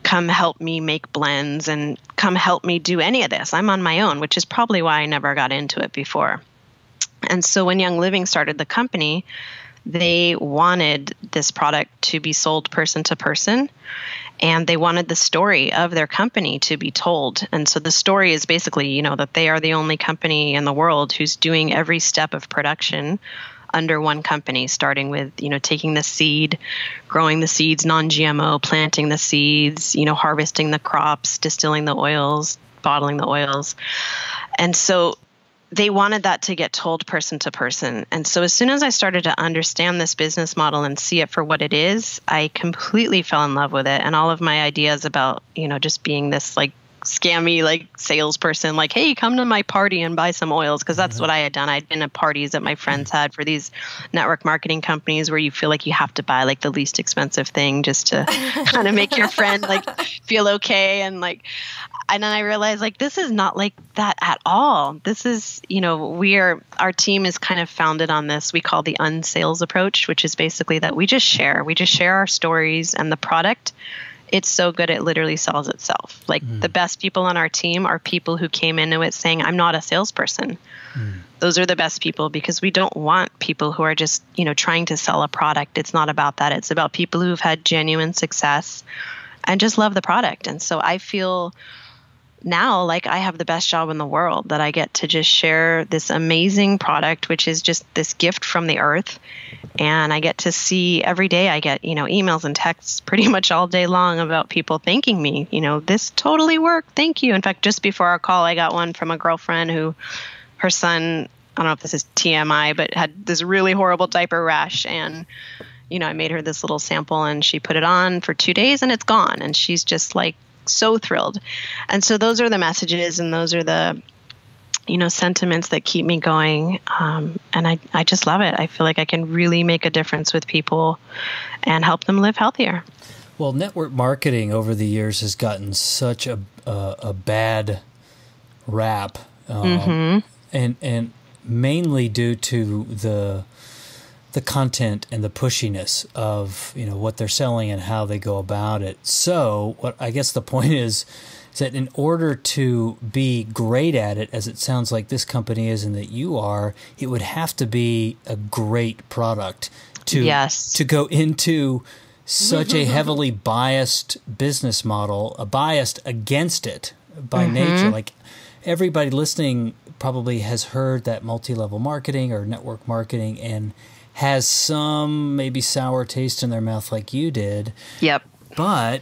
come help me make blends and come help me do any of this. I'm on my own, which is probably why I never got into it before. And so when Young Living started the company, they wanted this product to be sold person to person, and they wanted the story of their company to be told. And so the story is basically, that they are the only company in the world who's doing every step of production under one company, starting with, taking the seed, growing the seeds, non-GMO, planting the seeds, harvesting the crops, distilling the oils, bottling the oils. And so they wanted that to get told person to person. And so as soon as I started to understand this business model and see it for what it is, I completely fell in love with it. And all of my ideas about, just being this scammy, salesperson, hey, come to my party and buy some oils. Cause that's what I had done. I'd been at parties that my friends had for these network marketing companies where you feel like you have to buy the least expensive thing just to kind of make your friend feel okay. And and then I realized this is not like that at all. This is, our team is kind of founded on this. We call the unsales approach, which is basically that we just share our stories and the product. It's so good. It literally sells itself. The best people on our team are people who came into it saying, I'm not a salesperson. Those are the best people, because we don't want people who are just, trying to sell a product. It's not about that. It's about people who've had genuine success and just love the product. And so I feel now I have the best job in the world, that I get to just share this amazing product, which is just this gift from the earth. And I get to see every day, I get, emails and texts pretty much all day long about people thanking me, this totally worked. Thank you. In fact, just before our call, I got one from a girlfriend who her son, I don't know if this is TMI, but had this really horrible diaper rash. And, I made her this little sample and she put it on for 2 days and it's gone. And she's just so thrilled. And so those are the messages and those are the, sentiments that keep me going. And I just love it. I feel like I can really make a difference with people and help them live healthier. Well, network marketing over the years has gotten such a bad rap, and mainly due to the content and the pushiness of what they're selling and how they go about it. So what I guess the point is, is that in order to be great at it, as it sounds like this company is and that you are, it would have to be a great product to go into such a heavily biased business model, biased against it by nature. Like everybody listening probably has heard that multi-level marketing or network marketing and has some maybe sour taste in their mouth like you did. Yep. But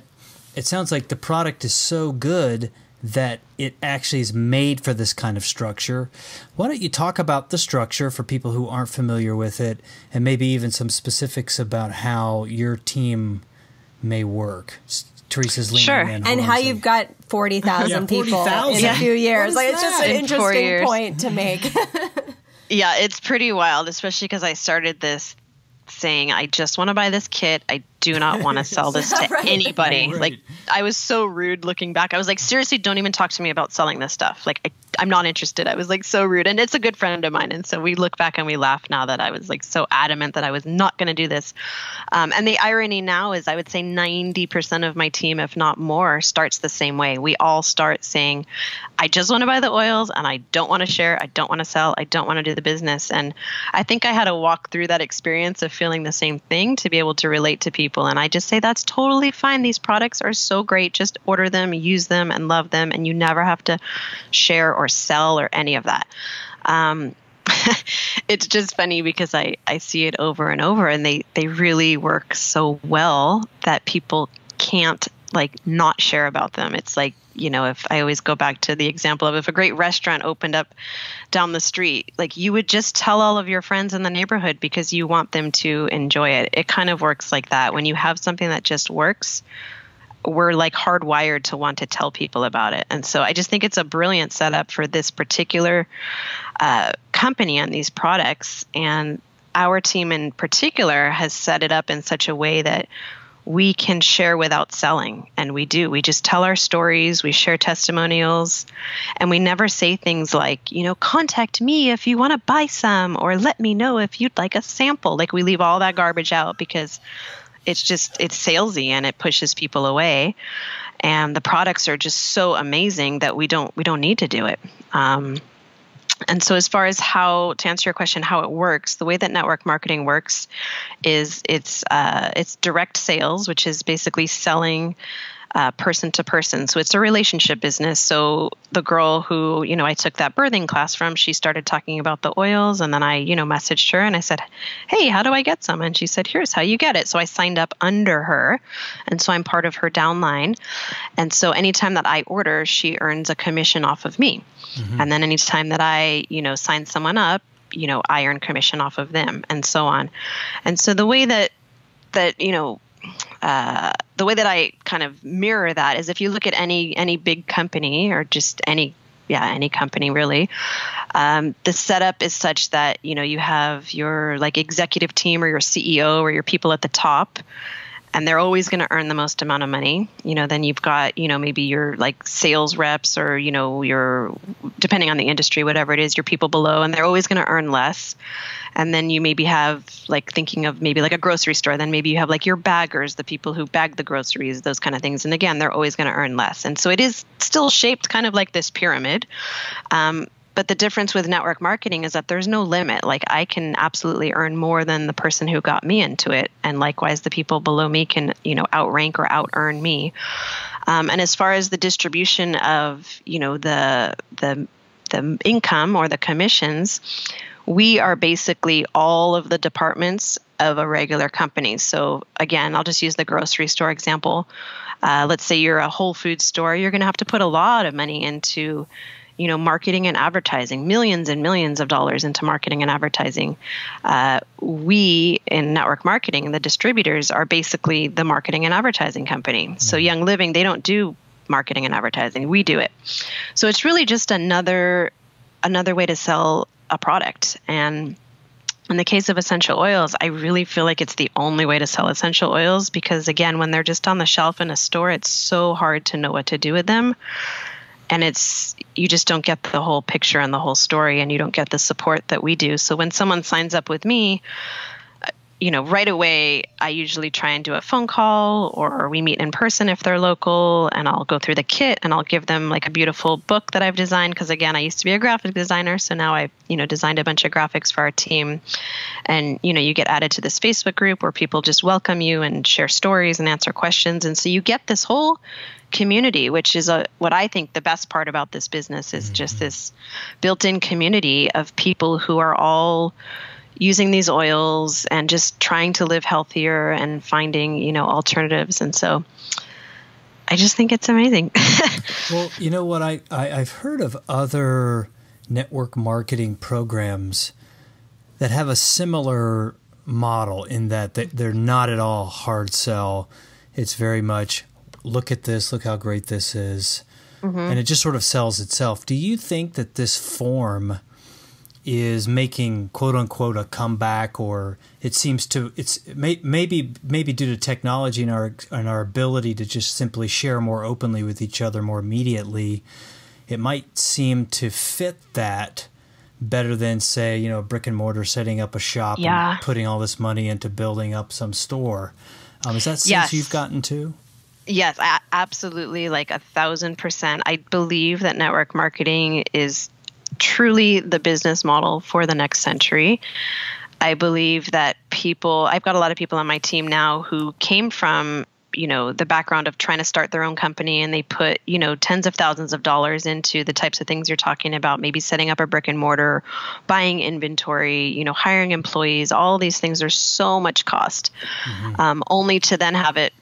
it sounds like the product is so good that it actually is made for this kind of structure. Why don't you talk about the structure for people who aren't familiar with it and maybe even some specifics about how your team may work? Teresa's leaning in. And how you've got 40,000 people in a few years. Like, it's just an interesting point to make. Yeah, it's pretty wild, especially because I started this saying, I just want to buy this kit. I do not want to sell this to anybody. Right. Like, I was so rude looking back. I was like, seriously, don't even talk to me about selling this stuff. Like, I'm not interested. I was like so rude. And it's a good friend of mine. And so we look back and we laugh now that I was like so adamant that I was not going to do this. And the irony now is I would say 90% of my team, if not more, starts the same way. We all start saying, I just want to buy the oils and I don't want to share. I don't want to sell. I don't want to do the business. And I think I had to walk through that experience of feeling the same thing to be able to relate to people. And I just say, that's totally fine. These products are so great. Just order them, use them, and love them. And you never have to share or sell or any of that. It's just funny because I see it over and over, and they really work so well that people can't like not share about them. It's like, you know, if I always go back to the example of if a great restaurant opened up down the street, like you would just tell all of your friends in the neighborhood because you want them to enjoy it. It kind of works like that. When you have something that just works, we're like hardwired to want to tell people about it. And so I just think it's a brilliant setup for this particular company and these products. And our team in particular has set it up in such a way that we can share without selling. And we do. We just tell our stories. We share testimonials. And we never say things like, you know, contact me if you want to buy some, or let me know if you'd like a sample. Like, we leave all that garbage out because it's just, it's salesy and it pushes people away. And the products are just so amazing that we don't need to do it. And so as far as how, to answer your question, how it works, the way that network marketing works is it's direct sales, which is basically selling person to person. So it's a relationship business. So the girl who, you know, I took that birthing class from, she started talking about the oils, and then I, you know, messaged her and I said, hey, how do I get some? And she said, here's how you get it. So I signed up under her. And so I'm part of her downline. And so anytime that I order, she earns a commission off of me. And then anytime that I, you know, sign someone up, you know, I earn commission off of them, and so on. And so the way that, you know, the way that I kind of mirror that is if you look at any big company or just any company really, the setup is such that, you know, you have your like executive team or your CEO or your people at the top, and they're always going to earn the most amount of money. You know, then you've got, you know, maybe your like sales reps or, you know, your, depending on the industry, whatever it is, your people below, and they're always going to earn less. And then you maybe have like, thinking of maybe like a grocery store, then maybe you have like your baggers, the people who bag the groceries, those kind of things. And again, they're always going to earn less. And so it is still shaped kind of like this pyramid. But the difference with network marketing is that there's no limit. Like, I can absolutely earn more than the person who got me into it. And likewise, the people below me can, you know, outrank or out-earn me. And as far as the distribution of, you know, the income or the commissions, we are basically all of the departments of a regular company. So again, I'll just use the grocery store example. Let's say you're a Whole Foods store. You're going to have to put a lot of money into, you know, marketing and advertising, millions and millions of dollars into marketing and advertising. We in network marketing, the distributors, are basically the marketing and advertising company. So Young Living, they don't do marketing and advertising. We do it. So it's really just another way to sell a product. And in the case of essential oils, I really feel like it's the only way to sell essential oils because, again, when they're just on the shelf in a store, it's so hard to know what to do with them. And it's, you just don't get the whole picture and the whole story, and you don't get the support that we do. So when someone signs up with me, you know, right away, I usually try and do a phone call, or we meet in person if they're local, and I'll go through the kit and I'll give them like a beautiful book that I've designed. Because again, I used to be a graphic designer. So now I've, you know, designed a bunch of graphics for our team. And, you know, you get added to this Facebook group where people just welcome you and share stories and answer questions. And so you get this whole community, which is what I think the best part about this business is just this built-in community of people who are all using these oils and just trying to live healthier and finding, you know, alternatives. And so I just think it's amazing. Well, you know what? I've heard of other network marketing programs that have a similar model in that they're not at all hard sell. It's very much, look at this, look how great this is. And it just sort of sells itself. Do you think that this form is making quote unquote a comeback, or it seems to, maybe due to technology and our ability to just simply share more openly with each other more immediately, it might seem to fit that better than, say, you know, brick and mortar, setting up a shop and putting all this money into building up some store. Is that since you've gotten to? Yes, absolutely. Like 1,000%. I believe that network marketing is truly the business model for the next century. I believe that people, I've got a lot of people on my team now who came from, you know, the background of trying to start their own company, and they put, you know, tens of thousands of dollars into the types of things you're talking about, maybe setting up a brick and mortar, buying inventory, you know, hiring employees, all these things. There's so much cost, only to then have it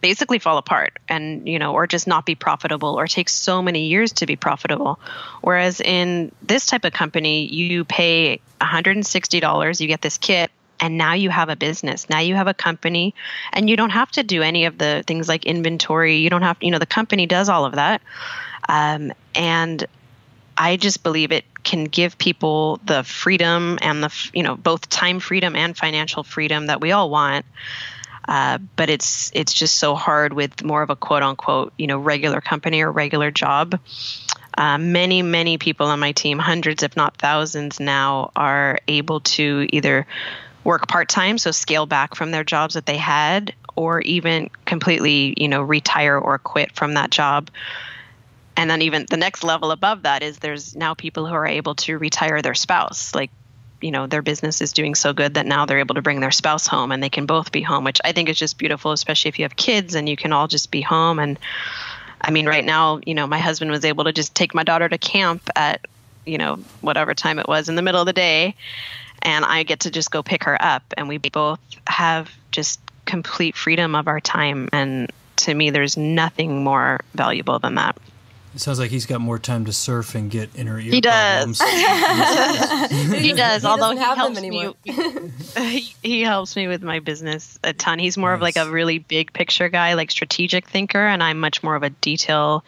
basically fall apart and, you know, or just not be profitable, or take so many years to be profitable. Whereas in this type of company, you pay $160, you get this kit, and now you have a business. Now you have a company, and you don't have to do any of the things like inventory. You don't have, you know, the company does all of that. And I just believe it can give people the freedom and the, you know, both time freedom and financial freedom that we all want. But it's just so hard with more of a quote unquote, you know, regular company or regular job. Many, many people on my team, hundreds if not thousands now, are able to either work part-time, so scale back from their jobs that they had, or even completely, you know, retire or quit from that job. And then even the next level above that is there's now people who are able to retire their spouse. Like, you know, their business is doing so good that now they're able to bring their spouse home and they can both be home, which I think is just beautiful, especially if you have kids and you can all just be home. And I mean, right now, you know, my husband was able to just take my daughter to camp at, you know, whatever time it was in the middle of the day. And I get to just go pick her up, and we both have just complete freedom of our time. And to me, there's nothing more valuable than that. It sounds like he's got more time to surf and get inner ear problems. He does. Although he helps me, he helps me with my business a ton. He's more of like a really big picture guy, like strategic thinker, and I'm much more of a detail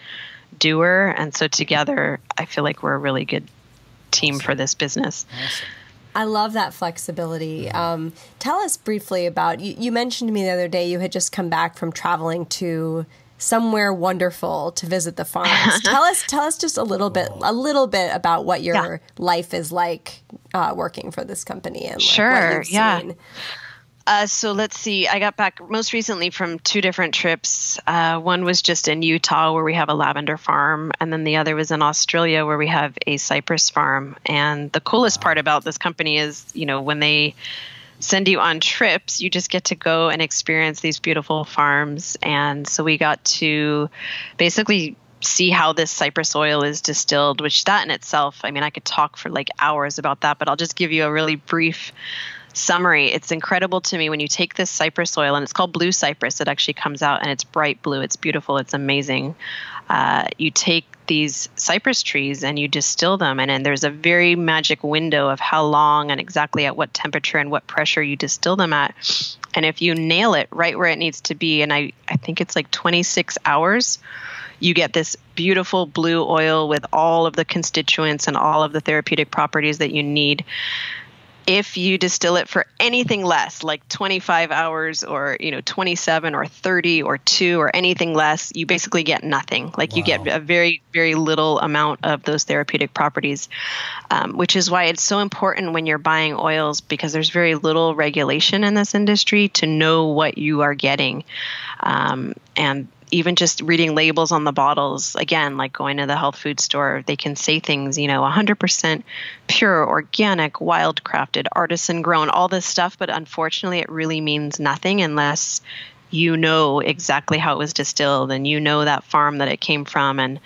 doer. And so together, I feel like we're a really good team for this business. I love that flexibility. Tell us briefly about, you mentioned to me the other day you had just come back from traveling to somewhere wonderful to visit the farms. Tell us just a little bit about what your life is like working for this company and what you've seen. So let's see. I got back most recently from two different trips. One was just in Utah where we have a lavender farm, and then the other was in Australia where we have a cypress farm. And the coolest part about this company is, you know, when they send you on trips, you just get to go and experience these beautiful farms. And so we got to basically see how this cypress oil is distilled, which that in itself, I mean, I could talk for like hours about that, but I'll just give you a really brief summary. It's incredible to me when you take this cypress oil, and it's called blue cypress. It actually comes out and it's bright blue. It's beautiful. It's amazing. You take these cypress trees and you distill them. And there's a very magic window of how long and exactly at what temperature and what pressure you distill them at. And if you nail it right where it needs to be, and I think it's like 26 hours, you get this beautiful blue oil with all of the constituents and all of the therapeutic properties that you need. If you distill it for anything less, like 25 hours or 27 or 30 or 2 or anything less, you basically get nothing. Like, wow. You get a very, very little amount of those therapeutic properties, which is why it's so important when you're buying oils, because there's very little regulation in this industry to know what you are getting. And even just reading labels on the bottles, again, like going to the health food store, they can say things, 100% pure, organic, wildcrafted, artisan grown, all this stuff. But unfortunately, it really means nothing unless you know exactly how it was distilled and that farm that it came from. And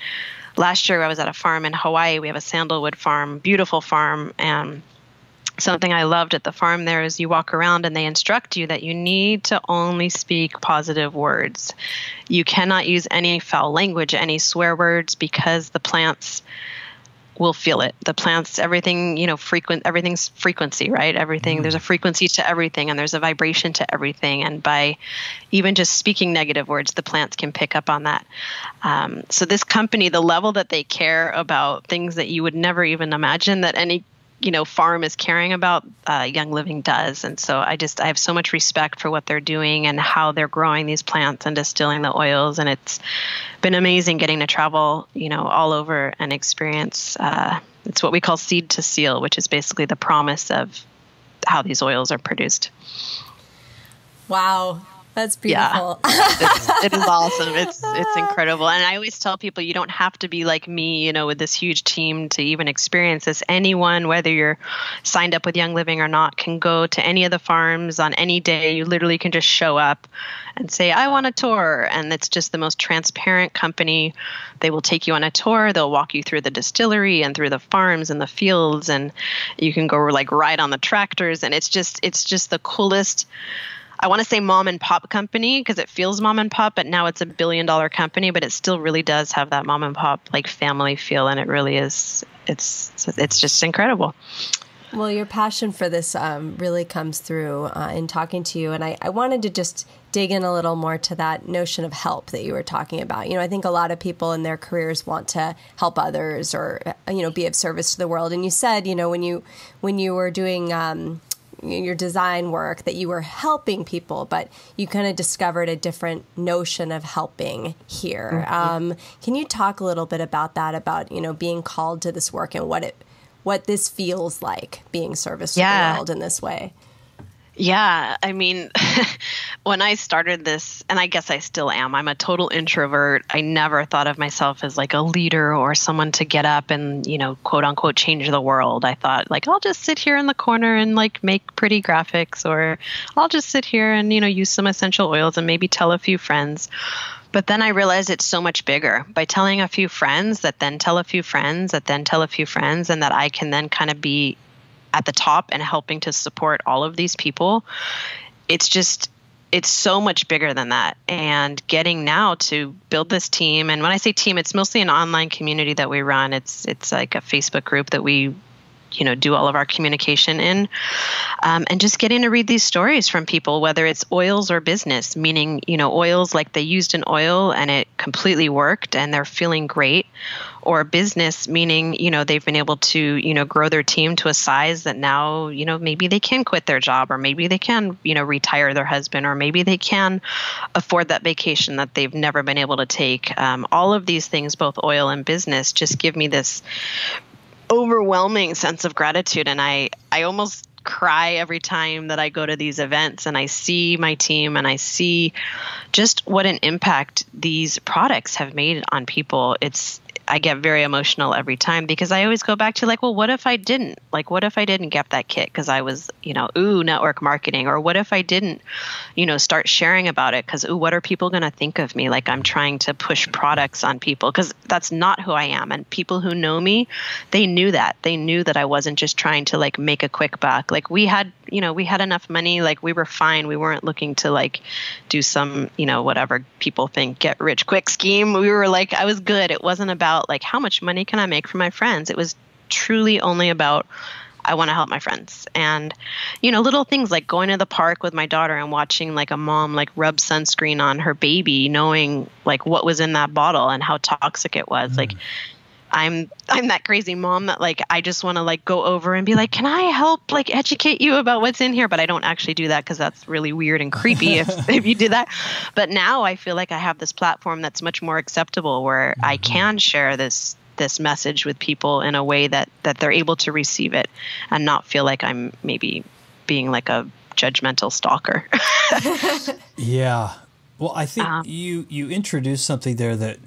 last year I was at a farm in Hawaii. We have a sandalwood farm, beautiful farm. And something I loved at the farm there is you walk around and they instruct you that you need to only speak positive words. You cannot use any foul language, any swear words, because the plants will feel it. The plants, everything, everything's frequency, right? Everything, there's a frequency to everything and there's a vibration to everything. And by even just speaking negative words, the plants can pick up on that. So this company, the level that they care about things that you would never even imagine that any farm is caring about, Young Living does. And so I have so much respect for what they're doing and how they're growing these plants and distilling the oils. And it's been amazing getting to travel, all over and experience. It's what we call seed to seal, which is basically the promise of how these oils are produced. Wow. That's beautiful. Yeah. It is awesome. It's incredible. And I always tell people, you don't have to be like me, with this huge team to even experience this. Anyone, whether you're signed up with Young Living or not, can go to any of the farms on any day. You literally can just show up and say, I want a tour. And it's just the most transparent company. They will take you on a tour. They'll walk you through the distillery and through the farms and the fields. And you can go ride on the tractors. And it's just the coolest, I want to say mom and pop company, because it feels mom and pop, but now it's a $1 billion company, but it still really does have that mom and pop family feel. And it really is. It's just incredible. Well, your passion for this really comes through in talking to you. And I wanted to just dig in a little more to that notion of help that you were talking about. I think a lot of people in their careers want to help others or, be of service to the world. And you said, when you were doing, your design work, that you were helping people, but you kind of discovered a different notion of helping here. Mm-hmm. Can you talk a little bit about that, about, being called to this work and what this feels like, being service to the world in this way? Yeah. I mean, when I started this, and I guess I still am, I'm a total introvert. I never thought of myself as like a leader or someone to get up and, quote unquote, change the world. I thought like, I'll just sit here in the corner and like make pretty graphics, or I'll just sit here and, use some essential oils and maybe tell a few friends. But then I realized it's so much bigger, by telling a few friends that then tell a few friends that then tell a few friends, and that I can then kind of be at the top and helping to support all of these people. It's so much bigger than that. And getting now to build this team. And when I say team, it's mostly an online community that we run. It's like a Facebook group that we, do all of our communication in, and just getting to read these stories from people, whether it's oils or business, meaning, oils, like they used an oil and it completely worked and they're feeling great, or business, meaning, they've been able to, grow their team to a size that now, maybe they can quit their job, or maybe they can, retire their husband, or maybe they can afford that vacation that they've never been able to take. All of these things, both oil and business, just give me this overwhelming sense of gratitude. And I almost cry every time that I go to these events and I see my team and I see just what an impact these products have made on people. I get very emotional every time, because I always go back to like, well, what if I didn't? Like, what if I didn't get that kit because I was, network marketing? Or what if I didn't, start sharing about it because, what are people going to think of me? Like, I'm trying to push products on people, because that's not who I am. And people who know me, they knew that. They knew that I wasn't just trying to like make a quick buck. Like, we had enough money. Like, we were fine. We weren't looking to like do some, whatever people think get rich quick scheme. We were like, I was good. It wasn't about like how much money can I make for my friends. It was truly only about, I want to help my friends. And, little things like going to the park with my daughter and watching like a mom like rub sunscreen on her baby, knowing like what was in that bottle and how toxic it was. Mm. Like, I'm that crazy mom that like, I just want to like go over and be like, can I help like educate you about what's in here? But I don't actually do that because that's really weird and creepy if you do that. But now I feel like I have this platform that's much more acceptable where mm-hmm. I can share this message with people in a way that they're able to receive it and not feel like I'm maybe being like a judgmental stalker. Yeah. Well, I think you introduced something there that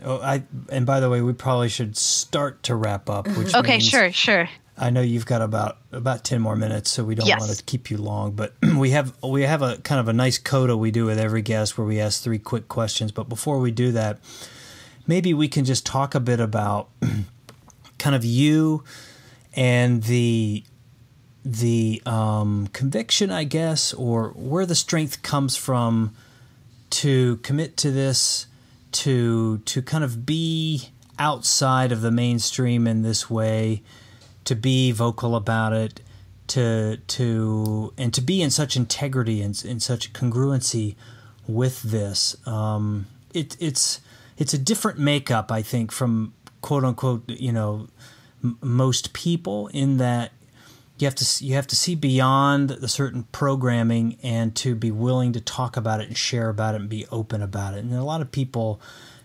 and by the way, we probably should start to wrap up. Which okay, means, sure. I know you've got about 10 more minutes, so we don't want to keep you long. But we have a kind of a nice coda we do with every guest where we ask 3 quick questions. But before we do that, maybe we can just talk a bit about kind of you and the conviction, I guess, or where the strength comes from to commit to this, to kind of be outside of the mainstream in this way, to be vocal about it, and to be in such integrity and in such congruency with this. It's a different makeup, I think, from quote unquote, you know, most people, in that you have to see beyond a certain programming and to be willing to talk about it and share about it and be open about it. And a lot of people,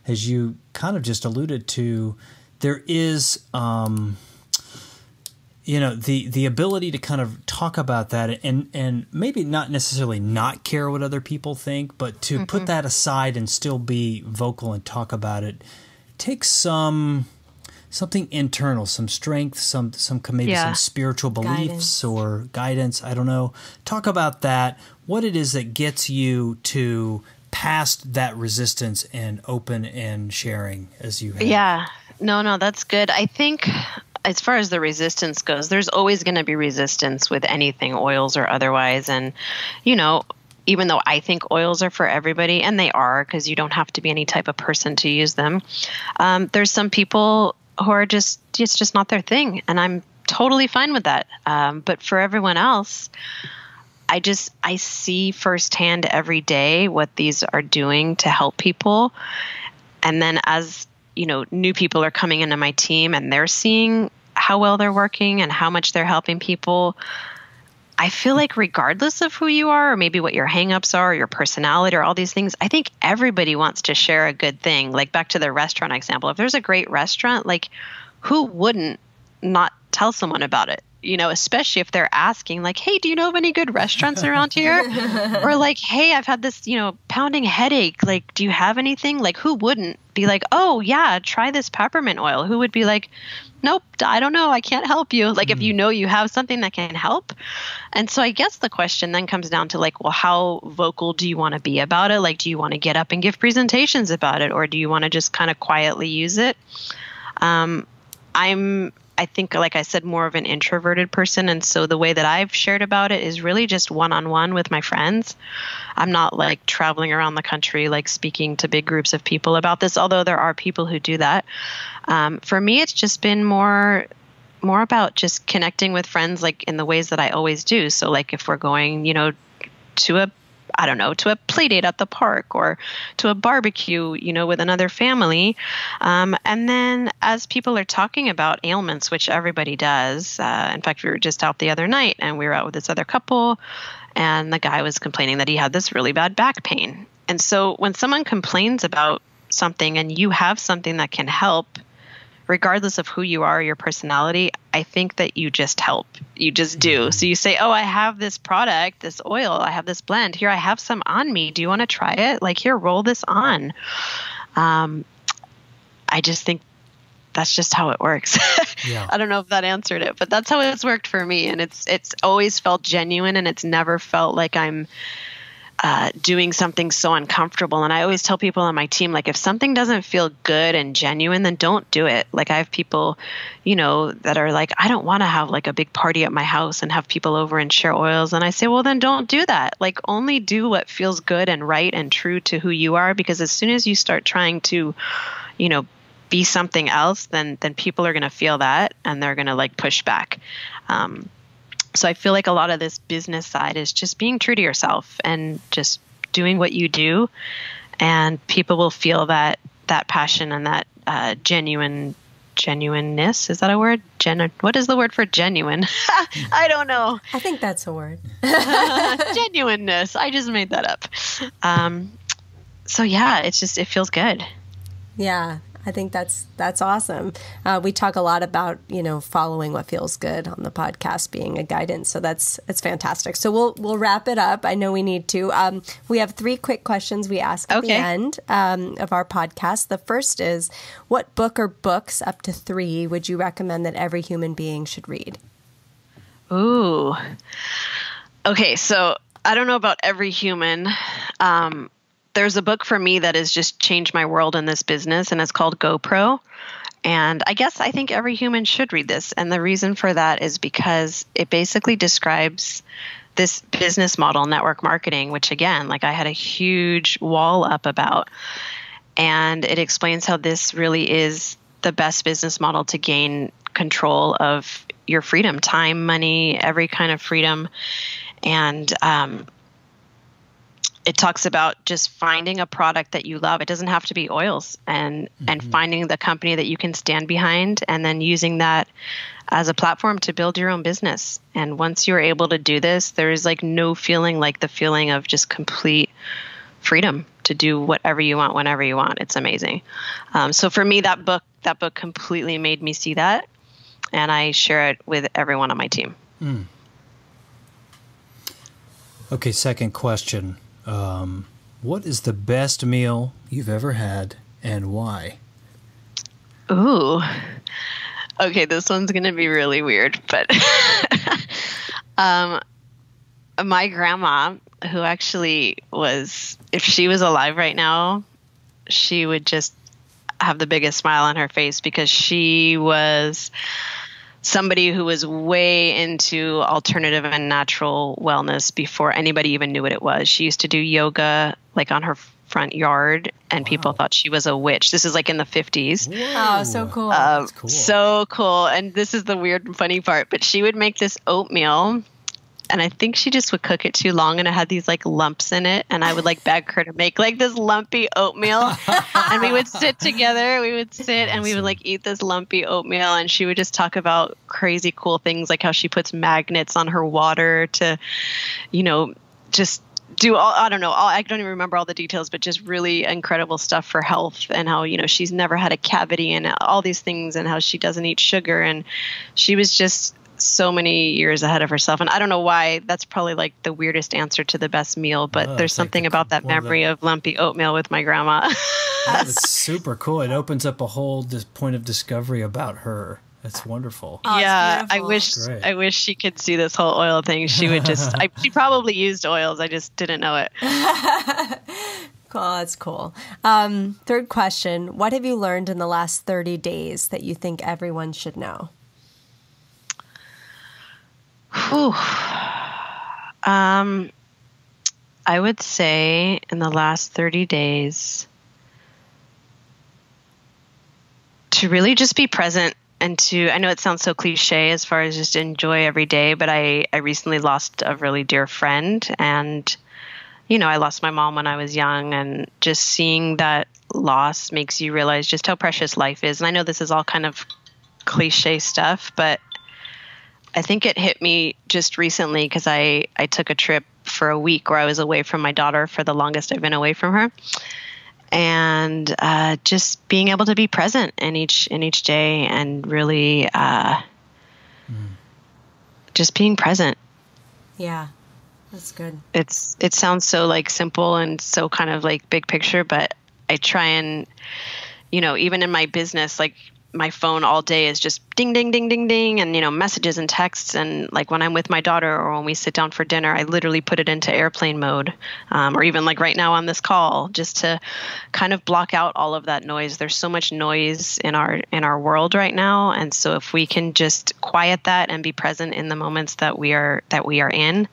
as you kind of just alluded to, there is, you know, the ability to kind of talk about that and maybe not necessarily not care what other people think, but to mm-hmm. put that aside and still be vocal and talk about it takes something internal, some strength, some spiritual beliefs or guidance. I don't know. Talk about that, what it is that gets you to past that resistance and open and sharing as you have. Yeah. No, that's good. I think as far as the resistance goes, there's always going to be resistance with anything, oils or otherwise. And, you know, even though I think oils are for everybody, and they are, because you don't have to be any type of person to use them, there's some people who are just, it's just not their thing. And I'm totally fine with that. But for everyone else, I see firsthand every day what these are doing to help people. And then as, you know, new people are coming into my team and they're seeing how well they're working and how much they're helping people, I feel like regardless of who you are, or maybe what your hangups are, or your personality, or all these things, I think everybody wants to share a good thing. Like back to the restaurant example, if there's a great restaurant, like who wouldn't not tell someone about it? You know, especially if they're asking like, hey, do you know of any good restaurants around here? Or like, hey, I've had this, you know, pounding headache. Like, do you have anything? Like, who wouldn't be like, oh yeah, try this peppermint oil? Who would be like, nope, I don't know, I can't help you. Like if you know you have something that can help. And so I guess the question then comes down to like, well, how vocal do you want to be about it? Like, do you want to get up and give presentations about it? Or do you want to just kind of quietly use it? I think, like I said, more of an introverted person. And so the way that I've shared about it is really just one-on-one with my friends. I'm not like traveling around the country, like speaking to big groups of people about this, although there are people who do that. For me, it's just been more about just connecting with friends, like in the ways that I always do. So like if we're going, you know, to a play date at the park or to a barbecue, you know, with another family. And then as people are talking about ailments, which everybody does, in fact, we were just out the other night and we were out with this other couple and the guy was complaining that he had this really bad back pain. And so when someone complains about something and you have something that can help, regardless of who you are, or your personality, I think that you just help. You just do. So you say, oh, I have this product, this oil, I have this blend. Here, I have some on me. Do you want to try it? Like, here, roll this on. I just think that's just how it works. Yeah. I don't know if that answered it, but that's how it's worked for me. And it's always felt genuine, and it's never felt like I'm doing something so uncomfortable. And I always tell people on my team, like, if something doesn't feel good and genuine, then don't do it. Like, I have people, you know, that are like, I don't want to have like a big party at my house and have people over and share oils. And I say, well, then don't do that. Like, only do what feels good and right and true to who you are, because as soon as you start trying to, you know, be something else, then people are going to feel that and they're going to like push back. So I feel like a lot of this business side is just being true to yourself and just doing what you do, and people will feel that passion and that genuine genuineness. Is that a word? What is the word for genuine? I don't know. I think that's a word. Genuineness. I just made that up. So yeah, it's just, it feels good. Yeah. I think that's awesome. We talk a lot about, you know, following what feels good on the podcast being a guidance. So that's fantastic. So we'll wrap it up. I know we need to. We have three quick questions we ask at the end of our podcast. The first is, what book or books, up to three, would you recommend that every human being should read? Ooh. Okay. So I don't know about every human. There's a book for me that has just changed my world in this business, and it's called GoPro. And I think every human should read this. And the reason for that is because it basically describes this business model, network marketing, which again, like I had a huge wall up about. And it explains how this really is the best business model to gain control of your freedom, time, money, every kind of freedom. And, it talks about just finding a product that you love. It doesn't have to be oils, and finding the company that you can stand behind, and then using that as a platform to build your own business. And once you're able to do this, there is like no feeling like the feeling of just complete freedom to do whatever you want, whenever you want. It's amazing. So for me, that book completely made me see that, and I share it with everyone on my team. Mm. Okay, second question. What is the best meal you've ever had and why? Ooh. Okay, this one's going to be really weird, but my grandma, who actually was, if she was alive right now, she would just have the biggest smile on her face, because she was somebody who was way into alternative and natural wellness before anybody even knew what it was. She used to do yoga like on her front yard, and people thought she was a witch. This is like in the 50s. Oh, so cool. That's cool. So cool. And this is the weird and funny part, but she would make this oatmeal, and I think she just would cook it too long, and it had these like lumps in it, and I would like beg her to make like this lumpy oatmeal, and we would sit together. We would sit and we would like eat this lumpy oatmeal, and she would just talk about crazy cool things, like how she puts magnets on her water to, you know, just do all, I don't know, all, I don't even remember all the details, but just really incredible stuff for health, and how, you know, she's never had a cavity and all these things, and how she doesn't eat sugar. And she was just so many years ahead of herself. And I don't know why that's probably like the weirdest answer to the best meal, but there's something about that memory of lumpy oatmeal with my grandma. That's super cool. It opens up a whole point of discovery about her. That's wonderful. Oh, yeah. I wish she could see this whole oil thing. She would just, she probably used oils. I just didn't know it. Cool. That's cool. Third question. What have you learned in the last 30 days that you think everyone should know? Whew. I would say in the last 30 days to really just be present, and to, I know it sounds so cliche as far as just enjoy every day, but I recently lost a really dear friend, and, you know, I lost my mom when I was young, and just seeing that loss makes you realize just how precious life is. And I know this is all kind of cliche stuff, but I think it hit me just recently, because I took a trip for a week where I was away from my daughter for the longest I've been away from her. And just being able to be present in each day, and really just being present. Yeah, that's good. It sounds so like simple and so kind of like big picture, but I try and, you know, even in my business, like, my phone all day is just ding, ding, ding, ding, ding. And, you know, messages and texts. And like when I'm with my daughter, or when we sit down for dinner, I literally put it into airplane mode. Or even like right now on this call, just to kind of block out all of that noise. There's so much noise in our world right now. And so if we can just quiet that and be present in the moments that we are in,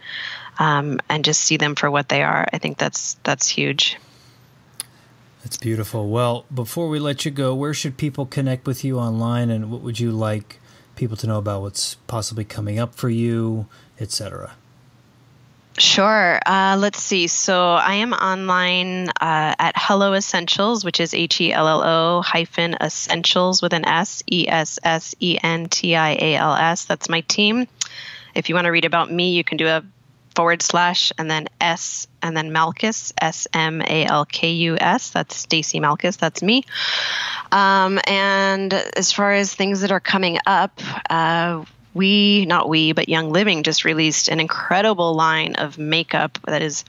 and just see them for what they are, I think that's huge. That's beautiful. Well, before we let you go, where should people connect with you online, and what would you like people to know about what's possibly coming up for you, etc.? Sure. Let's see. So I am online at Hello Essentials, which is HELLO-Essentials That's my team. If you want to read about me, you can do a / and then S and then Malkus, SMALKUS. That's Stacie Malkus. That's me. And as far as things that are coming up, but Young Living just released an incredible line of makeup that is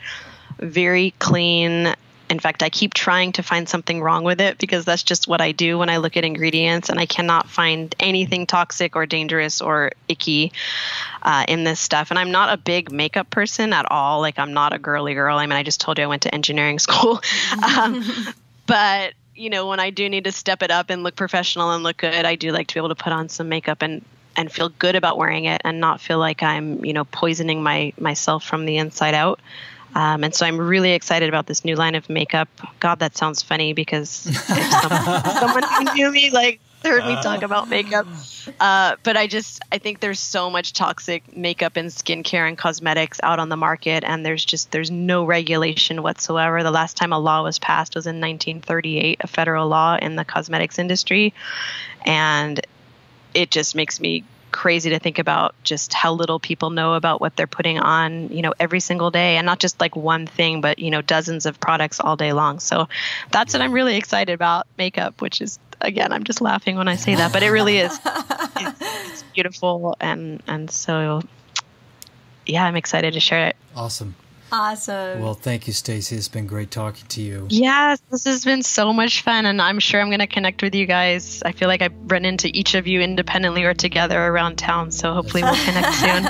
very clean. In fact, I keep trying to find something wrong with it because that's just what I do when I look at ingredients, and I cannot find anything toxic or dangerous or icky in this stuff. And I'm not a big makeup person at all. Like, I'm not a girly girl. I mean, I just told you I went to engineering school. But, you know, when I do need to step it up and look professional and look good, I do like to be able to put on some makeup and feel good about wearing it and not feel like I'm, you know, poisoning myself from the inside out. And so I'm really excited about this new line of makeup. God, that sounds funny because if someone who knew me, like, heard me talk about makeup. But I think there's so much toxic makeup and skincare and cosmetics out on the market. And there's no regulation whatsoever. The last time a law was passed was in 1938, a federal law in the cosmetics industry. And it just makes me crazy to think about just how little people know about what they're putting on, you know, every single day, and not just like one thing, but, you know, dozens of products all day long. So that's what I'm really excited about, makeup, which is, again, I'm just laughing when I say that, but it really is. It's beautiful. And so, yeah, I'm excited to share it. Awesome. Awesome. Well, thank you, Stacie. It's been great talking to you. Yes, this has been so much fun, and I'm sure I'm going to connect with you guys. I feel like I've run into each of you independently or together around town, so hopefully we'll connect soon.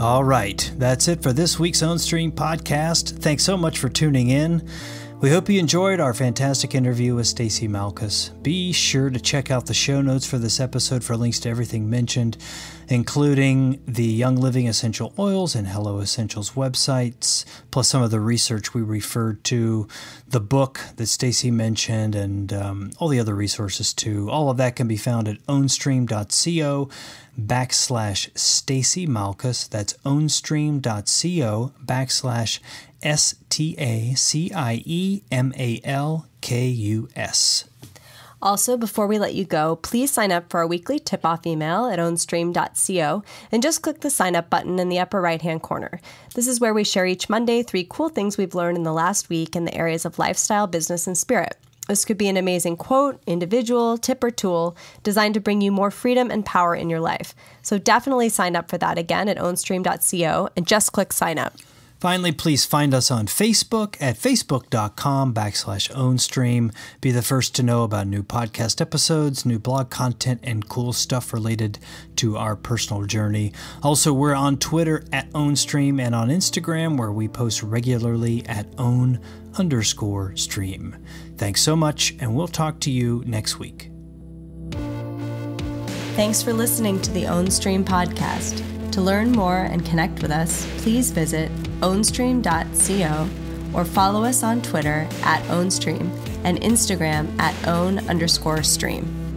All right. That's it for this week's OwnStream podcast. Thanks so much for tuning in. We hope you enjoyed our fantastic interview with Stacie Malkus. Be sure to check out the show notes for this episode for links to everything mentioned, including the Young Living Essential Oils and Hello Essentials websites, plus some of the research we referred to, the book that Stacie mentioned, and all the other resources too. All of that can be found at ownstream.co / Stacie Malkus. That's ownstream.co / STACIEMALKUS. Also, before we let you go, please sign up for our weekly tip-off email at ownstream.co and just click the sign up button in the upper right-hand corner. This is where we share each Monday 3 cool things we've learned in the last week in the areas of lifestyle, business, and spirit. This could be an amazing quote, individual, tip, or tool designed to bring you more freedom and power in your life. So definitely sign up for that again at ownstream.co and just click sign up. Finally, please find us on Facebook at facebook.com / ownstream. Be the first to know about new podcast episodes, new blog content, and cool stuff related to our personal journey. Also, we're on Twitter at ownstream and on Instagram, where we post regularly at own_stream. Thanks so much, and we'll talk to you next week. Thanks for listening to the OwnStream podcast. To learn more and connect with us, please visit ownstream.co or follow us on Twitter at ownstream and Instagram at own_stream.